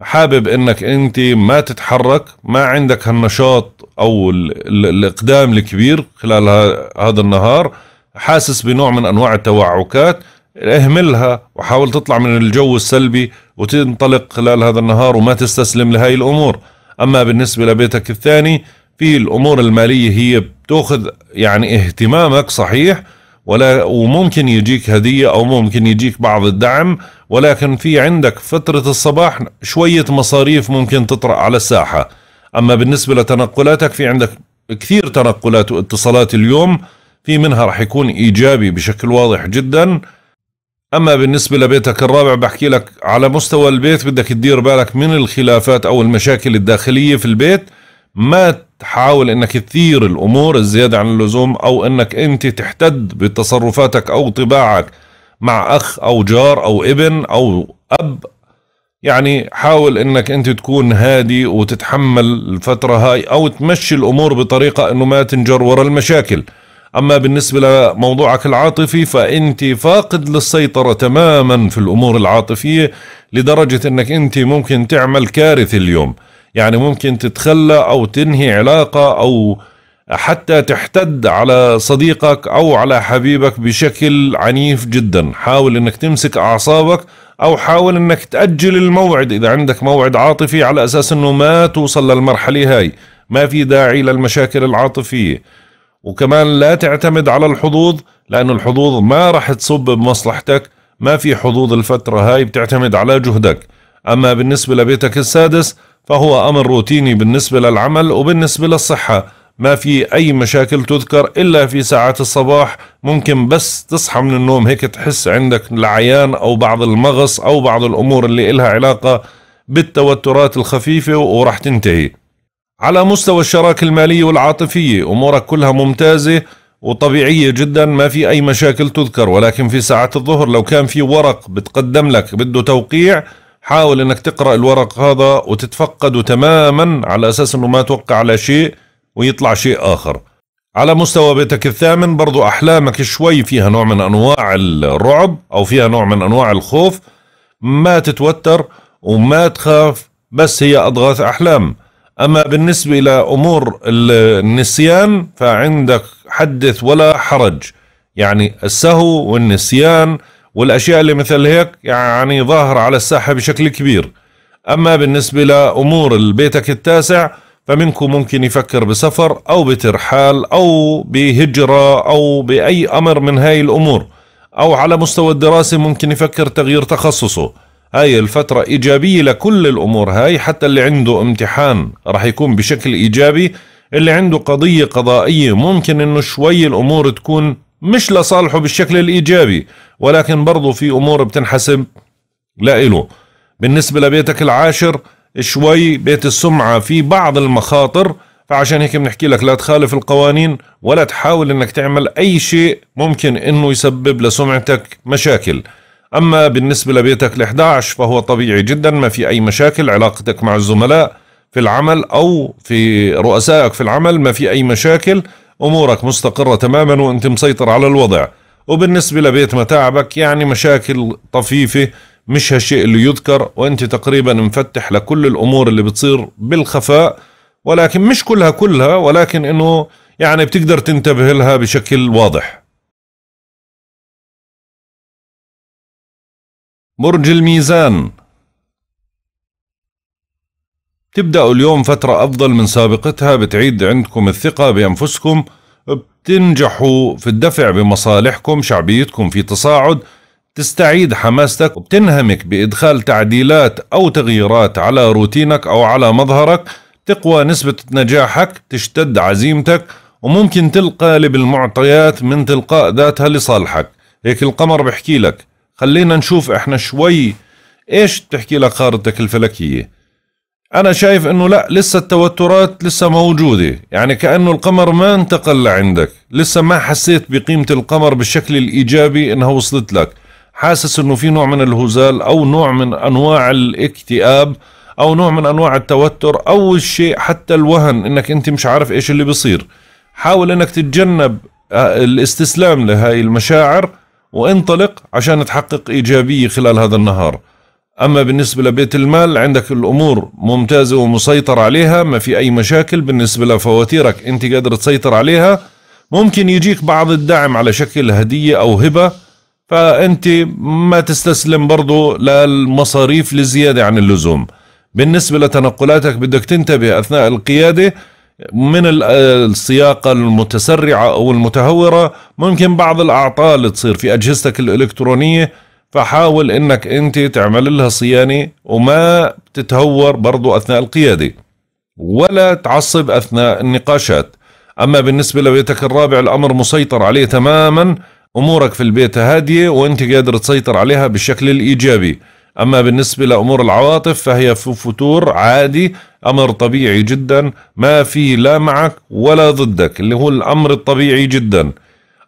حابب أنك أنت ما تتحرك، ما عندك هالنشاط أو الإقدام الكبير خلال هذا النهار، حاسس بنوع من أنواع التوعكات، اهملها وحاول تطلع من الجو السلبي وتنطلق خلال هذا النهار وما تستسلم لهاي الأمور. أما بالنسبة لبيتك الثاني في الأمور المالية هي بتأخذ يعني اهتمامك صحيح، وممكن يجيك هدية أو ممكن يجيك بعض الدعم، ولكن في عندك فترة الصباح شوية مصاريف ممكن تطرأ على الساحة. أما بالنسبة لتنقلاتك في عندك كثير تنقلات واتصالات اليوم، في منها راح يكون إيجابي بشكل واضح جدا. أما بالنسبة لبيتك الرابع بحكي لك على مستوى البيت بدك تدير بالك من الخلافات أو المشاكل الداخلية في البيت، ما تحاول انك تثير الامور الزيادة عن اللزوم او انك انت تحتد بتصرفاتك او طباعك مع اخ او جار او ابن او اب. يعني حاول انك انت تكون هادي وتتحمل الفترة هاي او تمشي الامور بطريقة انه ما تنجر ورا المشاكل. اما بالنسبة لموضوعك العاطفي فانت فاقد للسيطرة تماما في الامور العاطفية لدرجة انك انت ممكن تعمل كارثة اليوم. يعني ممكن تتخلى أو تنهي علاقة أو حتى تحتد على صديقك أو على حبيبك بشكل عنيف جدا. حاول أنك تمسك أعصابك أو حاول أنك تأجل الموعد إذا عندك موعد عاطفي على أساس أنه ما توصل للمرحلة هاي، ما في داعي للمشاكل العاطفية. وكمان لا تعتمد على الحظوظ لأنه الحظوظ ما راح تصب بمصلحتك، ما في حظوظ الفترة هاي، بتعتمد على جهدك. أما بالنسبة لبيتك السادس فهو أمر روتيني بالنسبة للعمل وبالنسبة للصحة، ما في أي مشاكل تذكر إلا في ساعات الصباح، ممكن بس تصحى من النوم هيك تحس عندك العيان أو بعض المغص أو بعض الأمور اللي إلها علاقة بالتوترات الخفيفة وراح تنتهي. على مستوى الشراكة المالية والعاطفية أمورك كلها ممتازة وطبيعية جدا، ما في أي مشاكل تذكر، ولكن في ساعات الظهر لو كان في ورق بتقدم لك بده توقيع حاول انك تقرأ الورق هذا وتتفقده تماما على اساس انه ما توقع على شيء ويطلع شيء اخر. على مستوى بيتك الثامن برضو احلامك شوي فيها نوع من انواع الرعب او فيها نوع من انواع الخوف، ما تتوتر وما تخاف بس هي اضغاث احلام. اما بالنسبة الى امور النسيان فعندك حدث ولا حرج، يعني السهو والنسيان والأشياء اللي مثل هيك يعني ظاهرة على الساحة بشكل كبير. أما بالنسبة لأمور البيتك التاسع فمنكم ممكن يفكر بسفر أو بترحال أو بهجرة أو بأي أمر من هاي الأمور، أو على مستوى الدراسة ممكن يفكر تغيير تخصصه. هاي الفترة إيجابية لكل الأمور هاي، حتى اللي عنده امتحان راح يكون بشكل إيجابي، اللي عنده قضية قضائية ممكن إنه شوي الأمور تكون مش لصالحه بالشكل الإيجابي، ولكن برضو في أمور بتنحسب لإله. بالنسبة لبيتك العاشر شوي بيت السمعة في بعض المخاطر، فعشان هيك بنحكي لك لا تخالف القوانين ولا تحاول انك تعمل أي شيء ممكن انه يسبب لسمعتك مشاكل. أما بالنسبة لبيتك ال11 فهو طبيعي جدا، ما في أي مشاكل، علاقتك مع الزملاء في العمل أو في رؤسائك في العمل ما في أي مشاكل، أمورك مستقرة تماما وأنت مسيطر على الوضع. وبالنسبة لبيت متاعبك يعني مشاكل طفيفة مش هالشيء اللي يذكر، وأنت تقريبا مفتح لكل الأمور اللي بتصير بالخفاء، ولكن مش كلها ولكن إنه يعني بتقدر تنتبه لها بشكل واضح. برج الميزان تبدأوا اليوم فترة أفضل من سابقتها، بتعيد عندكم الثقة بأنفسكم، بتنجحوا في الدفع بمصالحكم، شعبيتكم في تصاعد، تستعيد حماستك، وبتنهمك بإدخال تعديلات أو تغييرات على روتينك أو على مظهرك، تقوى نسبة نجاحك، تشتد عزيمتك، وممكن تلقى لب المعطيات من تلقاء ذاتها لصالحك. هيك القمر بحكي لك. خلينا نشوف احنا شوي ايش بتحكي لك خارطتك الفلكية. أنا شايف إنه لأ، لسه التوترات لسه موجودة، يعني كأنه القمر ما انتقل لعندك، لسه ما حسيت بقيمة القمر بالشكل الإيجابي إنها وصلت لك، حاسس إنه في نوع من الهزال أو نوع من أنواع الاكتئاب أو نوع من أنواع التوتر أو الشيء حتى الوهن إنك أنت مش عارف إيش اللي بيصير. حاول إنك تتجنب الاستسلام لهاي المشاعر وانطلق عشان تحقق إيجابية خلال هذا النهار. أما بالنسبة لبيت المال عندك الأمور ممتازة ومسيطر عليها، ما في أي مشاكل. بالنسبة لفواتيرك أنت قادر تسيطر عليها، ممكن يجيك بعض الدعم على شكل هدية أو هبة، فأنت ما تستسلم برضو للمصاريف لزيادة عن اللزوم. بالنسبة لتنقلاتك بدك تنتبه أثناء القيادة من السياقة المتسرعة أو المتهورة، ممكن بعض الأعطال تصير في أجهزتك الإلكترونية، فحاول انك انت تعمل لها صيانة وما تتهور برضو اثناء القيادة ولا تعصب اثناء النقاشات. أما بالنسبة لبيتك الرابع الأمر مسيطر عليه تماما، أمورك في البيت هادية وأنت قادر تسيطر عليها بالشكل الإيجابي. أما بالنسبة لأمور العواطف فهي في فتور عادي، أمر طبيعي جدا، ما في لا معك ولا ضدك، اللي هو الأمر الطبيعي جدا.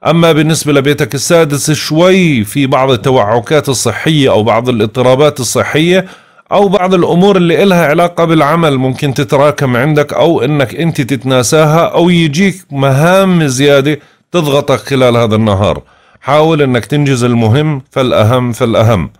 أما بالنسبة لبيتك السادس شوي في بعض التوعكات الصحية أو بعض الاضطرابات الصحية أو بعض الأمور اللي إلها علاقة بالعمل ممكن تتراكم عندك أو إنك أنت تتناساها أو يجيك مهام زيادة تضغطك خلال هذا النهار. حاول إنك تنجز المهم فالأهم.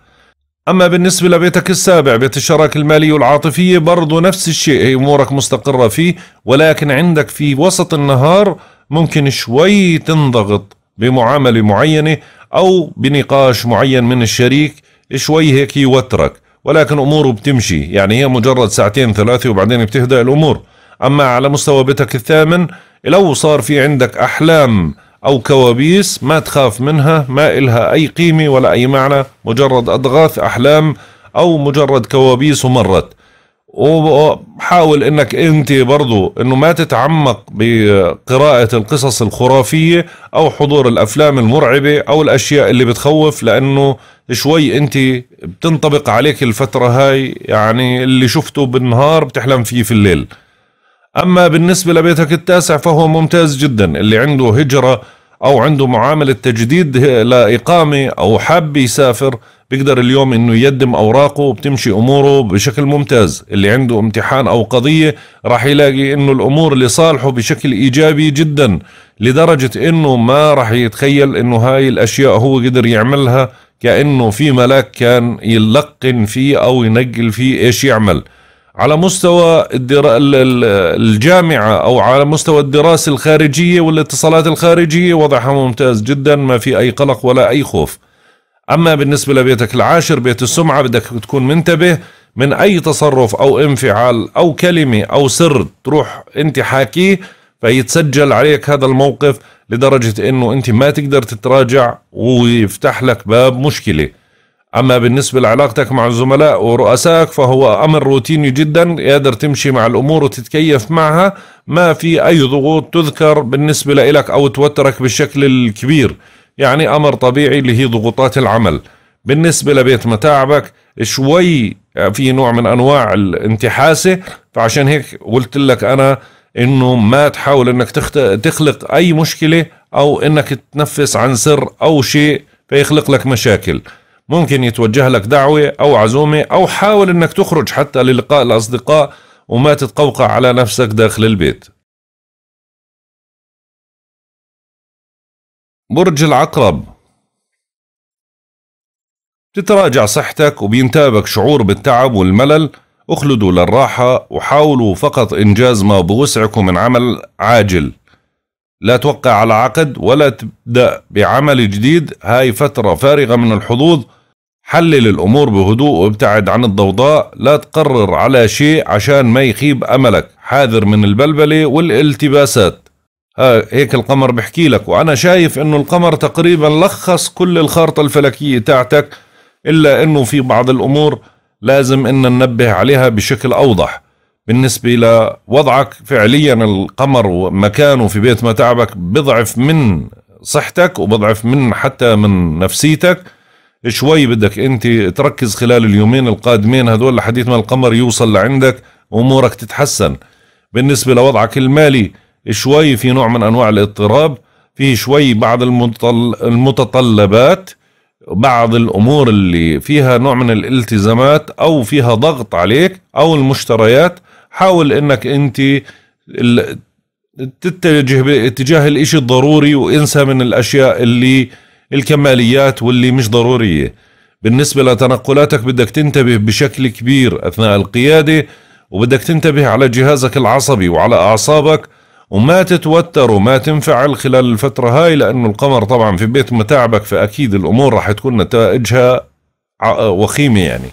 أما بالنسبة لبيتك السابع بيت الشراكة المالية والعاطفية برضو نفس الشيء، هي أمورك مستقرة فيه، ولكن عندك في وسط النهار ممكن شوي تنضغط بمعاملة معينة أو بنقاش معين من الشريك، شوي هيك يوترك، ولكن أموره بتمشي، يعني هي مجرد ساعتين ثلاثة وبعدين بتهدأ الأمور. أما على مستوى بيتك الثامن لو صار في عندك أحلام أو كوابيس ما تخاف منها، ما إلها أي قيمة ولا أي معنى، مجرد أضغاث أحلام أو مجرد كوابيس ومرت. وحاول إنك أنت برضو إنه ما تتعمق بقراءة القصص الخرافية أو حضور الأفلام المرعبة أو الأشياء اللي بتخوف، لأنه شوي أنت بتنطبق عليك الفترة هاي، يعني اللي شفته بالنهار بتحلم فيه في الليل. أما بالنسبة لبيتك التاسع فهو ممتاز جدا، اللي عنده هجرة أو عنده معاملة تجديد لإقامة أو حاب يسافر بيقدر اليوم إنه يقدم أوراقه وبتمشي أموره بشكل ممتاز. اللي عنده امتحان أو قضية راح يلاقي إنه الأمور لصالحه بشكل إيجابي جدا، لدرجة إنه ما راح يتخيل إنه هاي الأشياء هو قدر يعملها، كأنه في ملاك كان يلقن فيه أو ينقل فيه إيش يعمل. على مستوى الجامعة أو على مستوى الدراسة الخارجية والاتصالات الخارجية وضعها ممتاز جدا، ما في أي قلق ولا أي خوف. أما بالنسبة لبيتك العاشر بيت السمعة بدك تكون منتبه من أي تصرف أو انفعال أو كلمة أو سر تروح أنت حاكيه فيتسجل عليك هذا الموقف، لدرجة أنه أنت ما تقدر تتراجع ويفتح لك باب مشكلة. أما بالنسبة لعلاقتك مع الزملاء ورؤسائك فهو أمر روتيني جدا، قادر تمشي مع الأمور وتتكيف معها، ما في أي ضغوط تذكر بالنسبة لإلك أو توترك بالشكل الكبير، يعني أمر طبيعي اللي هي ضغوطات العمل. بالنسبة لبيت متاعبك شوي في نوع من أنواع الانتحاسة، فعشان هيك قلت لك أنا إنه ما تحاول إنك تخلق أي مشكلة أو إنك تنفس عن سر أو شيء فيخلق لك مشاكل. ممكن يتوجه لك دعوة أو عزومة، أو حاول إنك تخرج حتى للقاء الأصدقاء وما تتقوقع على نفسك داخل البيت. برج العقرب تتراجع صحتك وبينتابك شعور بالتعب والملل، اخلدوا للراحة وحاولوا فقط إنجاز ما بوسعكم من عمل عاجل، لا توقع على عقد ولا تبدأ بعمل جديد، هاي فترة فارغة من الحظوظ. حلل الأمور بهدوء وابتعد عن الضوضاء، لا تقرر على شيء عشان ما يخيب أملك، حاذر من البلبلة والالتباسات. هيك القمر بحكي لك، وأنا شايف إنه القمر تقريبا لخص كل الخارطة الفلكية تاعتك، إلا إنه في بعض الأمور لازم إن ننبه عليها بشكل أوضح. بالنسبة لوضعك فعليا القمر ومكانه في بيت متاعبك بضعف من صحتك وبضعف من حتى من نفسيتك، شوي بدك انت تركز خلال اليومين القادمين هذول لحديث ما القمر يوصل لعندك وامورك تتحسن. بالنسبة لوضعك المالي شوي في نوع من انواع الاضطراب، في شوي بعض المتطلبات، بعض الأمور اللي فيها نوع من الالتزامات أو فيها ضغط عليك أو المشتريات، حاول إنك أنت تتجه باتجاه الإشي الضروري وانسى من الأشياء اللي الكماليات واللي مش ضرورية. بالنسبة لتنقلاتك بدك تنتبه بشكل كبير أثناء القيادة، وبدك تنتبه على جهازك العصبي وعلى أعصابك وما تتوتر وما تنفعل خلال الفترة هاي، لأنه القمر طبعا في بيت متاعبك فأكيد الأمور راح تكون نتائجها وخيمة يعني.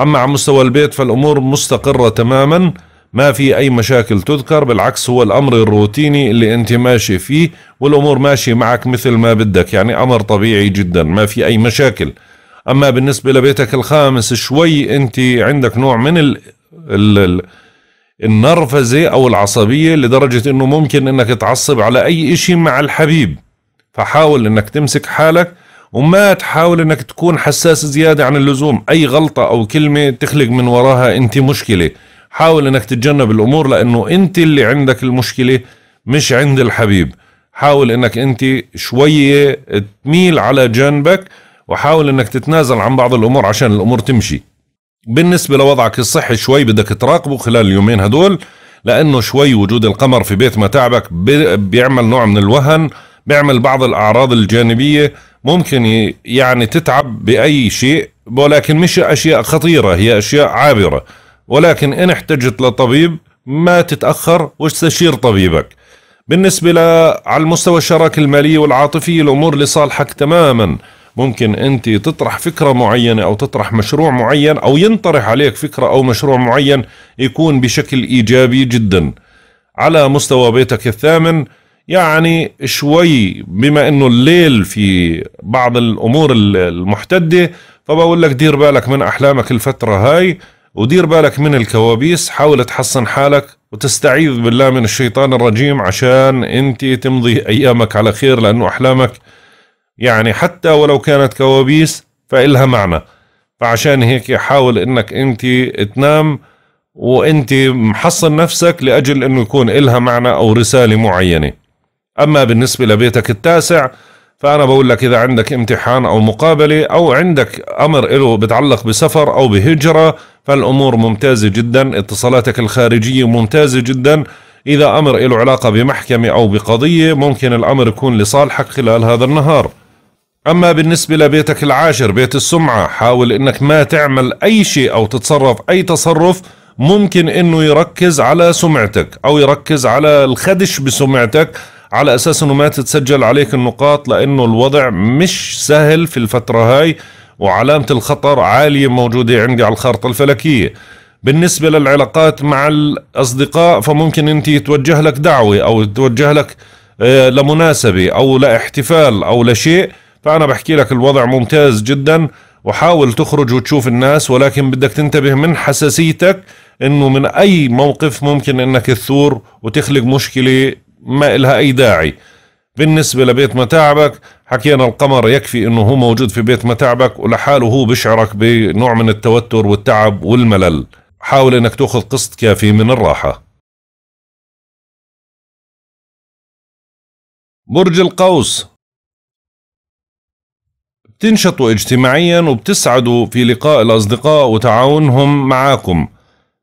أما على مستوى البيت فالأمور مستقرة تماما، ما في أي مشاكل تذكر، بالعكس هو الأمر الروتيني اللي أنت ماشي فيه والأمور ماشي معك مثل ما بدك، يعني أمر طبيعي جدا ما في أي مشاكل. أما بالنسبة لبيتك الخامس شوي أنت عندك نوع من النرفزة أو العصبية لدرجة أنه ممكن أنك تعصب على أي إشي مع الحبيب. فحاول أنك تمسك حالك وما تحاول أنك تكون حساس زيادة عن اللزوم. أي غلطة أو كلمة تخلق من وراها أنت مشكلة، حاول أنك تتجنب الأمور، لأنه أنت اللي عندك المشكلة مش عند الحبيب. حاول أنك أنت شوية تميل على جنبك، وحاول أنك تتنازل عن بعض الأمور عشان الأمور تمشي. بالنسبة لوضعك الصحي شوي بدك تراقبه خلال اليومين هدول، لأنه شوي وجود القمر في بيت متاعبك بيعمل نوع من الوهن، بيعمل بعض الأعراض الجانبية، ممكن يعني تتعب بأي شيء، ولكن مش أشياء خطيرة، هي أشياء عابرة. ولكن إن احتجت لطبيب ما تتأخر واستشير طبيبك. بالنسبة على المستوى الشراكة المالية والعاطفية الأمور لصالحك تماما. ممكن أنت تطرح فكرة معينة أو تطرح مشروع معين أو ينطرح عليك فكرة أو مشروع معين يكون بشكل إيجابي جدا. على مستوى بيتك الثامن يعني شوي بما أنه الليل في بعض الأمور المحتدة، فبقول لك دير بالك من أحلامك الفترة هاي، ودير بالك من الكوابيس. حاول تحصن حالك وتستعيذ بالله من الشيطان الرجيم عشان أنت تمضي أيامك على خير، لأنه أحلامك يعني حتى ولو كانت كوابيس فإلها معنى. فعشان هيك حاول انك انت تنام وانت محصن نفسك لأجل انه يكون إلها معنى او رسالة معينة. اما بالنسبة لبيتك التاسع فانا بقول لك اذا عندك امتحان او مقابلة او عندك امر له بتعلق بسفر او بهجرة فالامور ممتازة جدا. اتصالاتك الخارجية ممتازة جدا. اذا امر له علاقة بمحكمة او بقضية ممكن الامر يكون لصالحك خلال هذا النهار. أما بالنسبة لبيتك العاشر بيت السمعة، حاول إنك ما تعمل أي شيء أو تتصرف أي تصرف ممكن إنه يركز على سمعتك أو يركز على الخدش بسمعتك، على أساس إنه ما تتسجل عليك النقاط، لأنه الوضع مش سهل في الفترة هاي وعلامة الخطر عالية موجودة عندي على الخارطة الفلكية. بالنسبة للعلاقات مع الأصدقاء فممكن أنت توجه لك دعوة أو توجه لك لمناسبة أو لاحتفال أو لشيء، فأنا بحكي لك الوضع ممتاز جدا. وحاول تخرج وتشوف الناس، ولكن بدك تنتبه من حساسيتك انه من اي موقف ممكن انك تثور وتخلق مشكلة ما إلها اي داعي. بالنسبة لبيت متاعبك حكينا القمر يكفي انه هو موجود في بيت متاعبك ولحاله هو بشعرك بنوع من التوتر والتعب والملل. حاول انك تاخذ قسط كافي من الراحة. برج القوس بتنشطوا اجتماعيا وبتسعدوا في لقاء الأصدقاء وتعاونهم معاكم.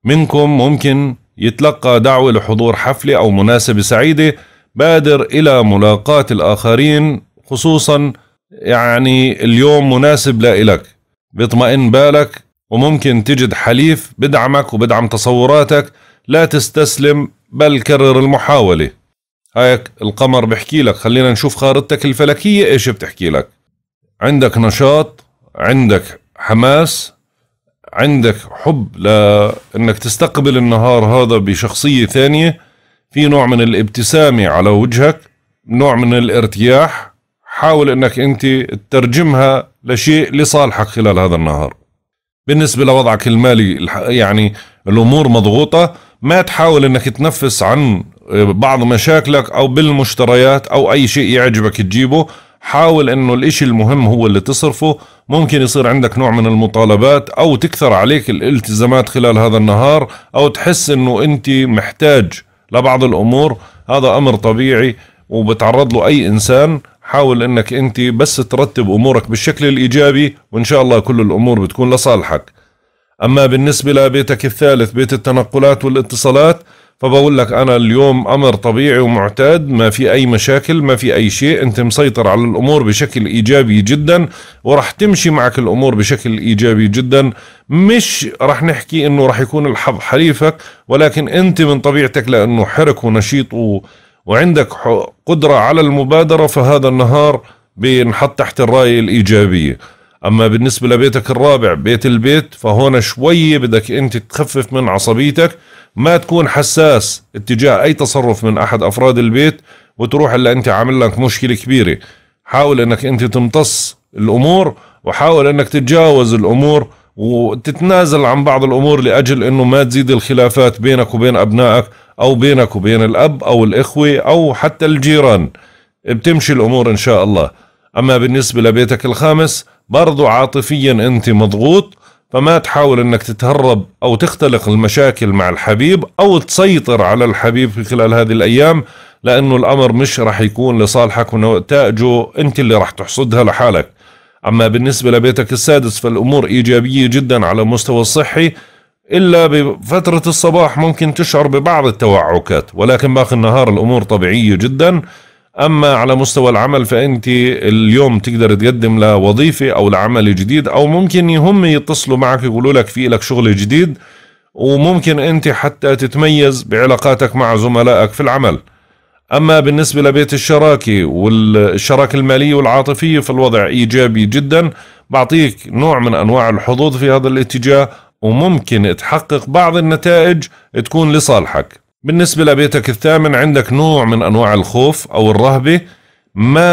منكم ممكن يتلقى دعوة لحضور حفلة أو مناسبة سعيدة. بادر إلى ملاقاة الآخرين، خصوصا يعني اليوم مناسب لإلك. بيطمئن بالك وممكن تجد حليف بدعمك وبدعم تصوراتك. لا تستسلم بل كرر المحاولة. هيك القمر بحكي لك. خلينا نشوف خارطتك الفلكية إيش بتحكي لك. عندك نشاط، عندك حماس، عندك حب لأنك تستقبل النهار هذا بشخصية ثانية. في نوع من الابتسامة على وجهك، نوع من الارتياح. حاول أنك أنت تترجمها لشيء لصالحك خلال هذا النهار. بالنسبة لوضعك المالي يعني الأمور مضغوطة. ما تحاول أنك تنفس عن بعض مشاكلك أو بالمشتريات أو أي شيء يعجبك تجيبه. حاول انه الاشي المهم هو اللي تصرفه. ممكن يصير عندك نوع من المطالبات او تكثر عليك الالتزامات خلال هذا النهار، او تحس انه انت محتاج لبعض الامور. هذا امر طبيعي وبتعرض له اي انسان. حاول انك انت بس ترتب امورك بالشكل الايجابي وان شاء الله كل الامور بتكون لصالحك. اما بالنسبة لبيتك الثالث بيت التنقلات والاتصالات فبقول لك أنا اليوم أمر طبيعي ومعتاد، ما في أي مشاكل، ما في أي شيء. أنت مسيطر على الأمور بشكل إيجابي جدا ورح تمشي معك الأمور بشكل إيجابي جدا. مش رح نحكي أنه رح يكون الحظ حليفك، ولكن أنت من طبيعتك لأنه حرك ونشيط وعندك قدرة على المبادرة، فهذا النهار بنحط تحت الراية الإيجابية. أما بالنسبة لبيتك الرابع بيت البيت فهون شوية بدك أنت تخفف من عصبيتك. ما تكون حساس اتجاه أي تصرف من أحد أفراد البيت وتروح اللي أنت عامل لك مشكلة كبيرة. حاول أنك أنت تمتص الأمور وحاول أنك تتجاوز الأمور وتتنازل عن بعض الأمور لأجل أنه ما تزيد الخلافات بينك وبين أبنائك أو بينك وبين الأب أو الإخوة أو حتى الجيران. بتمشي الأمور إن شاء الله. أما بالنسبة لبيتك الخامس برضو عاطفيا أنت مضغوط، فما تحاول أنك تتهرب أو تختلق المشاكل مع الحبيب أو تسيطر على الحبيب في خلال هذه الأيام، لأنه الأمر مش رح يكون لصالحك ونتائجه أنت اللي رح تحصدها لحالك. أما بالنسبة لبيتك السادس فالأمور إيجابية جدا على مستوى الصحي، إلا بفترة الصباح ممكن تشعر ببعض التوعكات، ولكن باقي النهار الأمور طبيعية جدا. أما على مستوى العمل فأنت اليوم تقدر تقدم لوظيفة أو لعمل جديد، أو ممكن هم يتصلوا معك يقولوا لك في لك شغل جديد، وممكن أنت حتى تتميز بعلاقاتك مع زملائك في العمل. أما بالنسبة لبيت الشراكة والشراكة المالية والعاطفية فالوضع إيجابي جدا، بعطيك نوع من أنواع الحظوظ في هذا الاتجاه، وممكن تحقق بعض النتائج تكون لصالحك. بالنسبة لبيتك الثامن عندك نوع من أنواع الخوف أو الرهبة، ما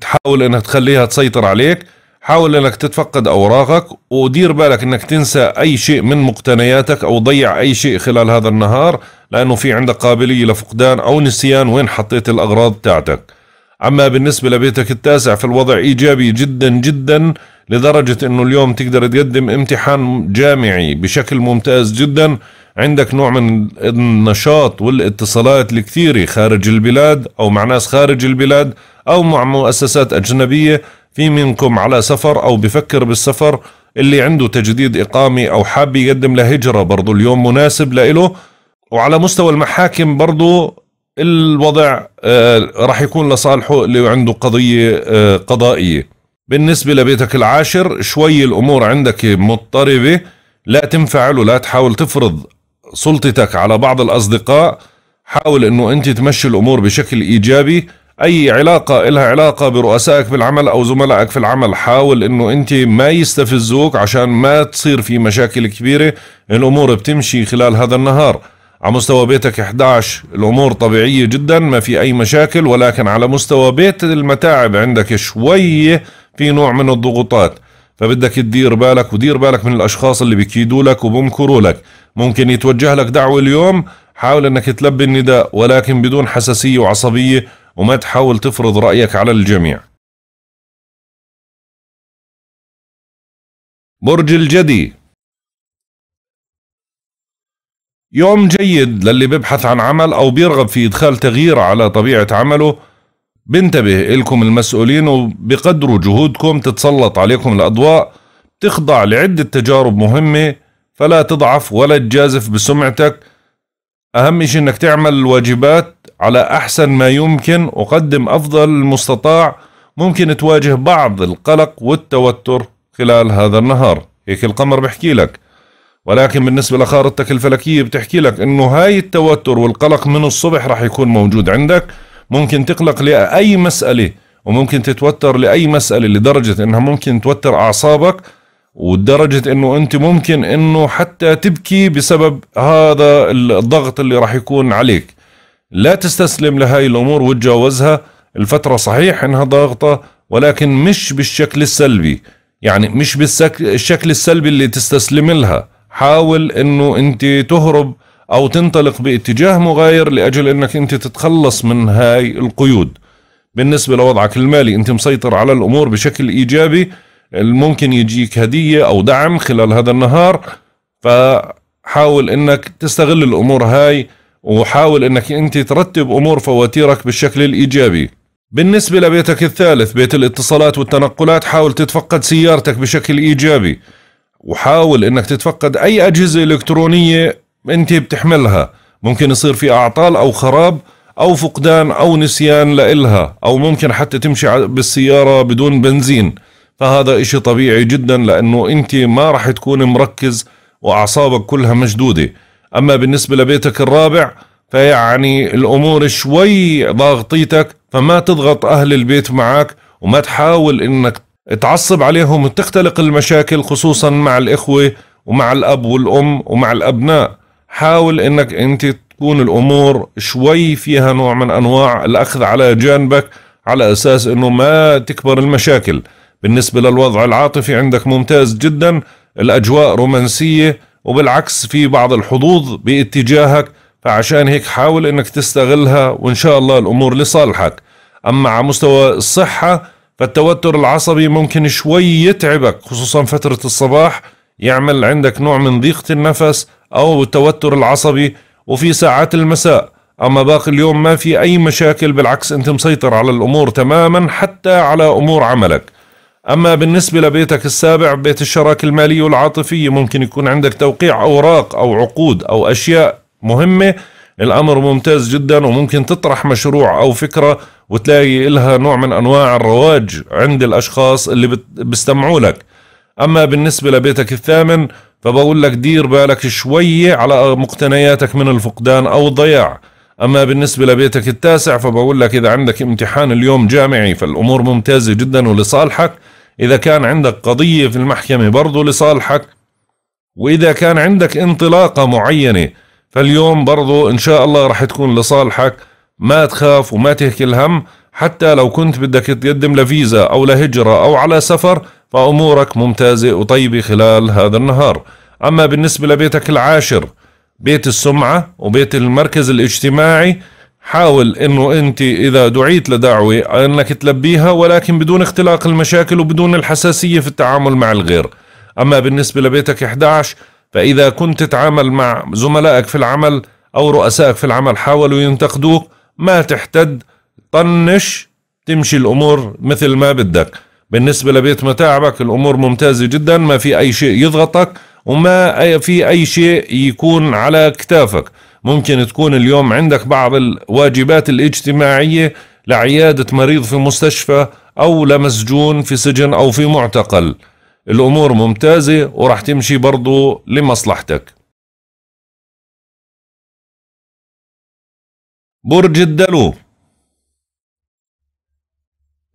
تحاول أنك تخليها تسيطر عليك، حاول أنك تتفقد أوراقك، ودير بالك أنك تنسى أي شيء من مقتنياتك أو ضيع أي شيء خلال هذا النهار، لأنه في عندك قابلية لفقدان أو نسيان وين حطيت الأغراض بتاعتك. أما بالنسبة لبيتك التاسع فالوضع إيجابي جدا جدا، لدرجة أنه اليوم تقدر تقدم امتحان جامعي بشكل ممتاز جدا، عندك نوع من النشاط والاتصالات الكثيرة خارج البلاد أو مع ناس خارج البلاد أو مع مؤسسات أجنبية، في منكم على سفر أو بفكر بالسفر، اللي عنده تجديد إقامي أو حاب يقدم لهجرة برضو اليوم مناسب لإله. وعلى مستوى المحاكم برضو الوضع رح يكون لصالحه اللي عنده قضية قضائية. بالنسبة لبيتك العاشر شوي الأمور عندك مضطربة، لا تنفعل ولا تحاول تفرض سلطتك على بعض الأصدقاء، حاول أنه أنت تمشي الأمور بشكل إيجابي. أي علاقة إلها علاقة برؤسائك بالعمل أو زملائك في العمل حاول أنه أنت ما يستفزوك عشان ما تصير في مشاكل كبيرة. الأمور بتمشي خلال هذا النهار. على مستوى بيتك 11 الأمور طبيعية جدا، ما في أي مشاكل، ولكن على مستوى بيت المتاعب عندك شوية في نوع من الضغوطات، فبدك تدير بالك ودير بالك من الأشخاص اللي بيكيدوا لك وبمكروا لك. ممكن يتوجه لك دعوة اليوم، حاول أنك تلبي النداء ولكن بدون حساسية وعصبية، وما تحاول تفرض رأيك على الجميع. برج الجدي يوم جيد للي ببحث عن عمل أو بيرغب في إدخال تغيير على طبيعة عمله. بنتبه إلكم المسؤولين وبقدروا جهودكم، تتسلط عليكم الأضواء، تخضع لعدة تجارب مهمة، فلا تضعف ولا تجازف بسمعتك. أهم شيء أنك تعمل الواجبات على أحسن ما يمكن وقدم أفضل المستطاع. ممكن تواجه بعض القلق والتوتر خلال هذا النهار، هيك القمر بحكي لك، ولكن بالنسبة لخارطتك الفلكية بتحكي لك أنه هاي التوتر والقلق من الصبح رح يكون موجود عندك. ممكن تقلق لأي مسألة وممكن تتوتر لأي مسألة، لدرجة أنها ممكن توتر أعصابك، ودرجة أنه أنت ممكن أنه حتى تبكي بسبب هذا الضغط اللي رح يكون عليك. لا تستسلم لهاي الأمور وتجاوزها. الفترة صحيح أنها ضاغطة، ولكن مش بالشكل السلبي، يعني مش بالشكل السلبي اللي تستسلم لها. حاول أنه أنت تهرب أو تنطلق باتجاه مغاير لأجل أنك أنت تتخلص من هاي القيود. بالنسبة لوضعك المالي أنت مسيطر على الأمور بشكل إيجابي، ممكن يجيك هدية أو دعم خلال هذا النهار، فحاول أنك تستغل الأمور هاي، وحاول أنك أنت ترتب أمور فواتيرك بالشكل الإيجابي. بالنسبة لبيتك الثالث بيت الاتصالات والتنقلات، حاول تتفقد سيارتك بشكل إيجابي، وحاول أنك تتفقد أي أجهزة إلكترونية أنت بتحملها. ممكن يصير في أعطال أو خراب أو فقدان أو نسيان لإلها، أو ممكن حتى تمشي بالسيارة بدون بنزين، فهذا إشي طبيعي جدا، لأنه أنت ما راح تكون مركز وأعصابك كلها مشدودة. أما بالنسبة لبيتك الرابع فيعني الأمور شوي ضاغطيتك، فما تضغط أهل البيت معك وما تحاول أنك تعصب عليهم وتختلق المشاكل، خصوصا مع الإخوة ومع الأب والأم ومع الأبناء. حاول أنك أنت تكون الأمور شوي فيها نوع من أنواع الأخذ على جانبك، على أساس أنه ما تكبر المشاكل. بالنسبة للوضع العاطفي عندك ممتاز جدا، الأجواء رومانسية وبالعكس في بعض الحظوظ باتجاهك، فعشان هيك حاول انك تستغلها وان شاء الله الامور لصالحك. اما على مستوى الصحة فالتوتر العصبي ممكن شوي يتعبك خصوصا فترة الصباح، يعمل عندك نوع من ضيقة النفس او التوتر العصبي وفي ساعات المساء. اما باقي اليوم ما في اي مشاكل، بالعكس انت مسيطر على الامور تماما حتى على امور عملك. اما بالنسبة لبيتك السابع بيت الشراكة المالية والعاطفية ممكن يكون عندك توقيع اوراق او عقود او اشياء مهمة، الامر ممتاز جدا وممكن تطرح مشروع او فكرة وتلاقي لها نوع من انواع الرواج عند الاشخاص اللي بيستمعوا لك. اما بالنسبة لبيتك الثامن فبقول لك دير بالك شوية على مقتنياتك من الفقدان او الضياع. اما بالنسبة لبيتك التاسع فبقول لك اذا عندك امتحان اليوم جامعي فالامور ممتازة جدا ولصالحك، اذا كان عندك قضية في المحكمة برضو لصالحك، واذا كان عندك انطلاقة معينة فاليوم برضو إن شاء الله رح تكون لصالحك. ما تخاف وما تهكي الهم، حتى لو كنت بدك تقدم لفيزا أو لهجرة أو على سفر فأمورك ممتازة وطيبة خلال هذا النهار. أما بالنسبة لبيتك العاشر بيت السمعة وبيت المركز الاجتماعي، حاول إنه أنت إذا دعيت لدعوة أنك تلبيها ولكن بدون اختلاق المشاكل وبدون الحساسية في التعامل مع الغير. أما بالنسبة لبيتك 11 فإذا كنت تتعامل مع زملائك في العمل أو رؤسائك في العمل حاولوا ينتقدوك، ما تحتد، طنش، تمشي الأمور مثل ما بدك. بالنسبة لبيت متاعبك الأمور ممتازة جدا، ما في أي شيء يضغطك وما في أي شيء يكون على كتافك. ممكن تكون اليوم عندك بعض الواجبات الاجتماعية لعيادة مريض في مستشفى أو لمسجون في سجن أو في معتقل، الأمور ممتازة وراح تمشي برضو لمصلحتك. برج الدلو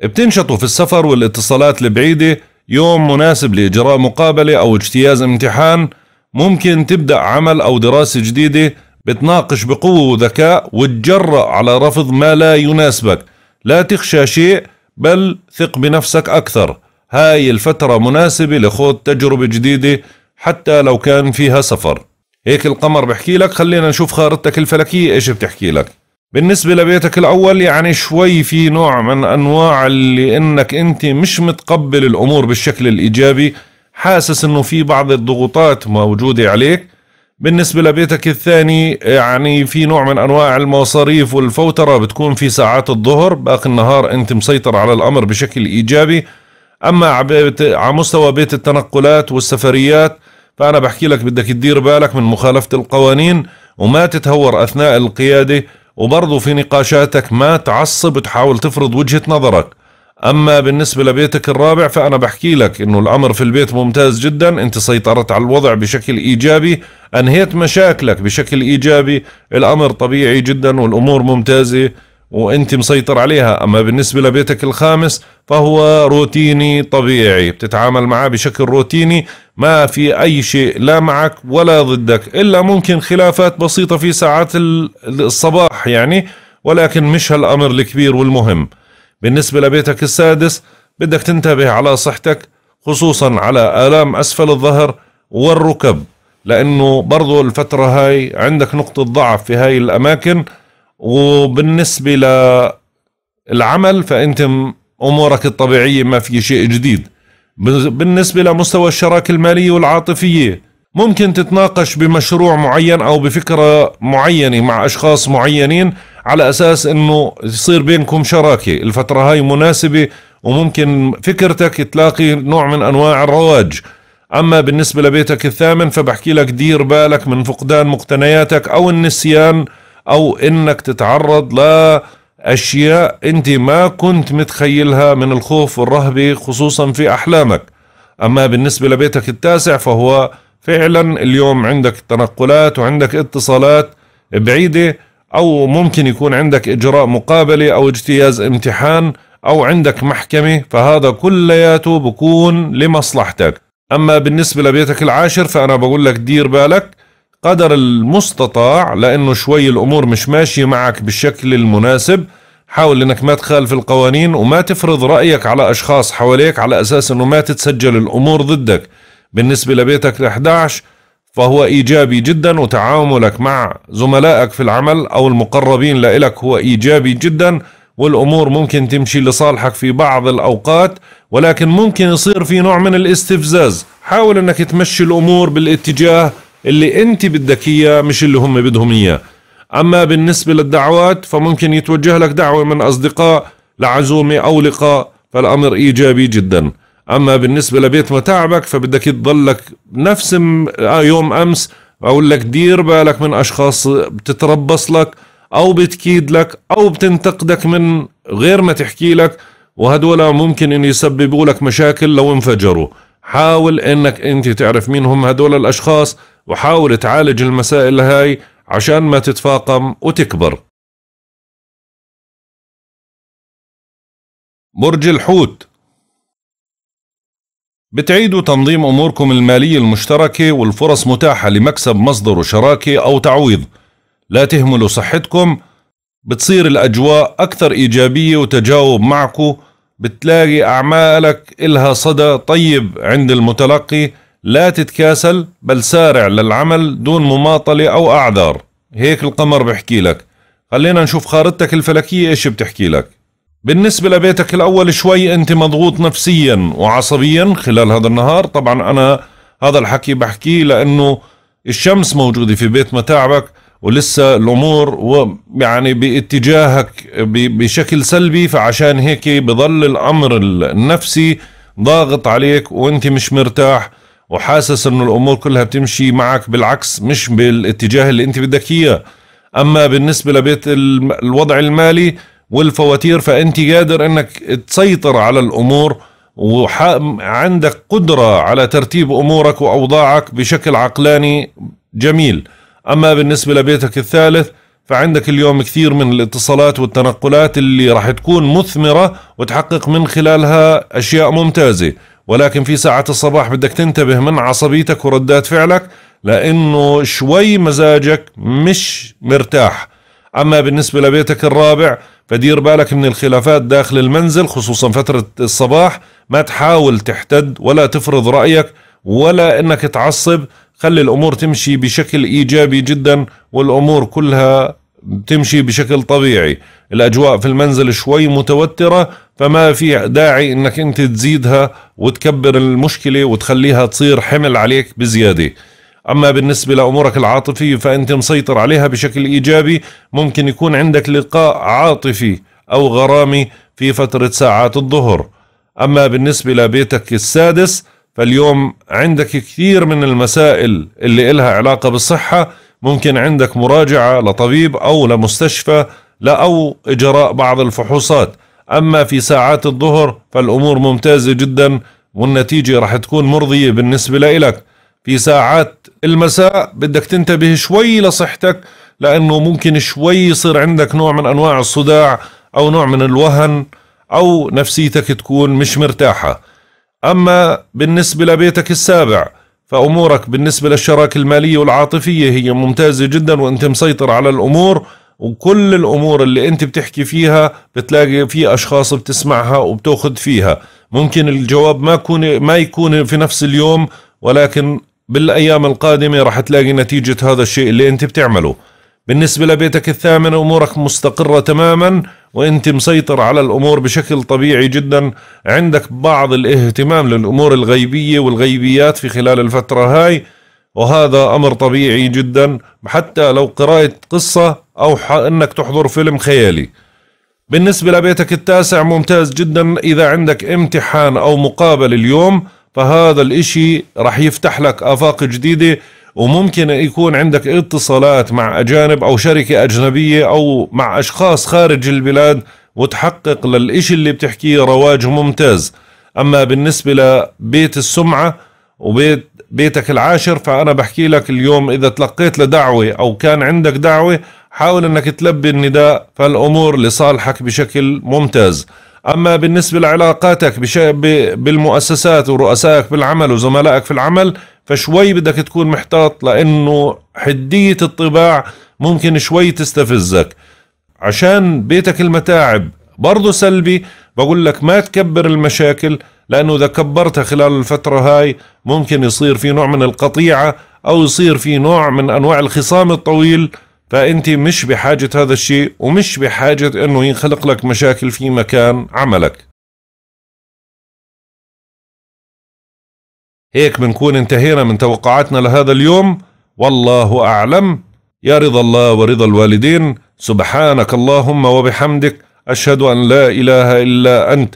بتنشطوا في السفر والاتصالات البعيدة، يوم مناسب لإجراء مقابلة أو اجتياز امتحان، ممكن تبدأ عمل أو دراسة جديدة، بتناقش بقوة وذكاء وتجرأ على رفض ما لا يناسبك، لا تخشى شيء بل ثق بنفسك أكثر. هاي الفترة مناسبة لخوض تجربة جديدة حتى لو كان فيها سفر. هيك القمر بحكي لك، خلينا نشوف خارطتك الفلكية ايش بتحكي لك. بالنسبة لبيتك الأول يعني شوي في نوع من أنواع اللي إنك أنت مش متقبل الأمور بالشكل الإيجابي، حاسس إنه في بعض الضغوطات موجودة عليك. بالنسبة لبيتك الثاني يعني في نوع من أنواع المصاريف والفوترة بتكون في ساعات الظهر، باقي النهار أنت مسيطر على الأمر بشكل إيجابي. اما على مستوى بيت التنقلات والسفريات فانا بحكي لك بدك تدير بالك من مخالفة القوانين وما تتهور اثناء القيادة، وبرضو في نقاشاتك ما تعصب وتحاول تفرض وجهة نظرك. اما بالنسبة لبيتك الرابع فانا بحكي لك انه الامر في البيت ممتاز جدا، انت سيطرت على الوضع بشكل ايجابي، انهيت مشاكلك بشكل ايجابي، الامر طبيعي جدا والامور ممتازة وانت مسيطر عليها. اما بالنسبة لبيتك الخامس فهو روتيني طبيعي، بتتعامل معاه بشكل روتيني، ما في اي شيء لا معك ولا ضدك، الا ممكن خلافات بسيطة في ساعات الصباح يعني، ولكن مش هالامر الكبير والمهم. بالنسبة لبيتك السادس بدك تنتبه على صحتك خصوصا على آلام اسفل الظهر والركب، لانه برضو الفترة هاي عندك نقطة ضعف في هاي الاماكن. وبالنسبة للعمل فأنت أمورك الطبيعية ما في شيء جديد. بالنسبة لمستوى الشراكة المالية والعاطفية ممكن تتناقش بمشروع معين أو بفكرة معينة مع أشخاص معينين على أساس أنه يصير بينكم شراكة، الفترة هاي مناسبة وممكن فكرتك تلاقي نوع من أنواع الرواج. أما بالنسبة لبيتك الثامن فبحكي لك دير بالك من فقدان مقتنياتك أو النسيان، أو إنك تتعرض لأشياء أنت ما كنت متخيلها من الخوف والرهبة خصوصا في أحلامك. أما بالنسبة لبيتك التاسع فهو فعلا اليوم عندك تنقلات وعندك اتصالات بعيدة، أو ممكن يكون عندك إجراء مقابلة أو اجتياز امتحان أو عندك محكمة، فهذا كلياته بكون لمصلحتك. أما بالنسبة لبيتك العاشر فأنا بقول لك دير بالك قدر المستطاع، لأنه شوي الأمور مش ماشية معك بالشكل المناسب، حاول أنك ما تخالف القوانين وما تفرض رأيك على أشخاص حواليك على أساس أنه ما تتسجل الأمور ضدك. بالنسبة لبيتك ال11 فهو إيجابي جدا، وتعاملك مع زملائك في العمل أو المقربين لإلك هو إيجابي جدا، والأمور ممكن تمشي لصالحك في بعض الأوقات، ولكن ممكن يصير في نوع من الاستفزاز. حاول أنك تمشي الأمور بالاتجاه اللي أنت بدك إياه مش اللي هم بدهم إياه. أما بالنسبة للدعوات فممكن يتوجه لك دعوة من أصدقاء لعزومة أو لقاء، فالأمر إيجابي جدا. أما بالنسبة لبيت متاعبك فبدك تضلك نفس يوم أمس، أقول لك دير بالك من أشخاص بتتربص لك أو بتكيد لك أو بتنتقدك من غير ما تحكي لك، وهدول ممكن أن يسببوا لك مشاكل لو انفجروا. حاول أنك أنت تعرف مين هم هدول الأشخاص، وحاول تعالج المسائل هاي عشان ما تتفاقم وتكبر. برج الحوت، بتعيدوا تنظيم أموركم المالية المشتركة والفرص متاحة لمكسب مصدر وشراكة أو تعويض. لا تهملوا صحتكم، بتصير الأجواء أكثر إيجابية وتجاوب معكم، بتلاقي أعمالك إلها صدى طيب عند المتلقي. لا تتكاسل بل سارع للعمل دون مماطلة أو أعذار، هيك القمر بحكي لك. خلينا نشوف خارطتك الفلكية إيش بتحكي لك. بالنسبة لبيتك الأول شوي أنت مضغوط نفسيا وعصبيا خلال هذا النهار، طبعا أنا هذا الحكي بحكيه لأنه الشمس موجودة في بيت متاعبك ولسه الأمور يعني باتجاهك بشكل سلبي، فعشان هيك بظل الأمر النفسي ضاغط عليك وأنت مش مرتاح وحاسس أنه الأمور كلها بتمشي معك بالعكس مش بالاتجاه اللي أنت بدك إياه. أما بالنسبة لبيت الوضع المالي والفواتير فأنت قادر أنك تسيطر على الأمور وعندك قدرة على ترتيب أمورك وأوضاعك بشكل عقلاني جميل. أما بالنسبة لبيتك الثالث فعندك اليوم كثير من الاتصالات والتنقلات اللي راح تكون مثمرة وتحقق من خلالها أشياء ممتازة، ولكن في ساعة الصباح بدك تنتبه من عصبيتك وردات فعلك لأنه شوي مزاجك مش مرتاح. أما بالنسبة لبيتك الرابع فدير بالك من الخلافات داخل المنزل خصوصا فترة الصباح، ما تحاول تحتد ولا تفرض رأيك ولا أنك تعصب، خلي الأمور تمشي بشكل إيجابي جدا والأمور كلها تمشي بشكل طبيعي. الأجواء في المنزل شوي متوترة فما في داعي أنك أنت تزيدها وتكبر المشكلة وتخليها تصير حمل عليك بزيادة. أما بالنسبة لأمورك العاطفية فأنت مسيطر عليها بشكل إيجابي، ممكن يكون عندك لقاء عاطفي أو غرامي في فترة ساعات الظهر. أما بالنسبة لبيتك السادس فاليوم عندك كثير من المسائل اللي إلها علاقة بالصحة، ممكن عندك مراجعة لطبيب أو لمستشفى أو إجراء بعض الفحوصات. أما في ساعات الظهر فالأمور ممتازة جدا والنتيجة راح تكون مرضية بالنسبة لإلك. في ساعات المساء بدك تنتبه شوي لصحتك لأنه ممكن شوي يصير عندك نوع من أنواع الصداع أو نوع من الوهن أو نفسيتك تكون مش مرتاحة. أما بالنسبة لبيتك السابع فأمورك بالنسبة للشراكة المالية والعاطفية هي ممتازة جدا وأنت مسيطر على الأمور، وكل الأمور اللي أنت بتحكي فيها بتلاقي في أشخاص بتسمعها وبتأخذ فيها. ممكن الجواب ما يكون في نفس اليوم، ولكن بالأيام القادمة راح تلاقي نتيجة هذا الشيء اللي أنت بتعمله. بالنسبة لبيتك الثامن أمورك مستقرة تماما وأنت مسيطر على الأمور بشكل طبيعي جدا، عندك بعض الاهتمام للأمور الغيبية والغيبيات في خلال الفترة هاي وهذا أمر طبيعي جدا، حتى لو قراءة قصة أو أنك تحضر فيلم خيالي. بالنسبة لبيتك التاسع ممتاز جدا، إذا عندك امتحان أو مقابل اليوم فهذا الاشي رح يفتح لك آفاق جديدة، وممكن يكون عندك اتصالات مع أجانب أو شركة أجنبية أو مع أشخاص خارج البلاد وتحقق للإشي اللي بتحكيه رواج ممتاز. أما بالنسبة لبيت السمعة وبيتك العاشر فأنا بحكي لك اليوم إذا تلقيت لدعوة أو كان عندك دعوة حاول أنك تلبي النداء فالأمور لصالحك بشكل ممتاز. أما بالنسبة لعلاقاتك بالمؤسسات ورؤسائك بالعمل وزملائك في العمل فشوي بدك تكون محتاط لأنه حدية الطباع ممكن شوي تستفزك. عشان بيتك المتاعب برضو سلبي بقول لك ما تكبر المشاكل لأنه إذا كبرتها خلال الفترة هاي ممكن يصير في نوع من القطيعة أو يصير في نوع من أنواع الخصام الطويل، فأنت مش بحاجة هذا الشيء ومش بحاجة أنه ينخلق لك مشاكل في مكان عملك. هيك بنكون انتهينا من توقعاتنا لهذا اليوم، والله أعلم. يا رضا الله ورضا الوالدين. سبحانك اللهم وبحمدك، أشهد أن لا إله إلا أنت،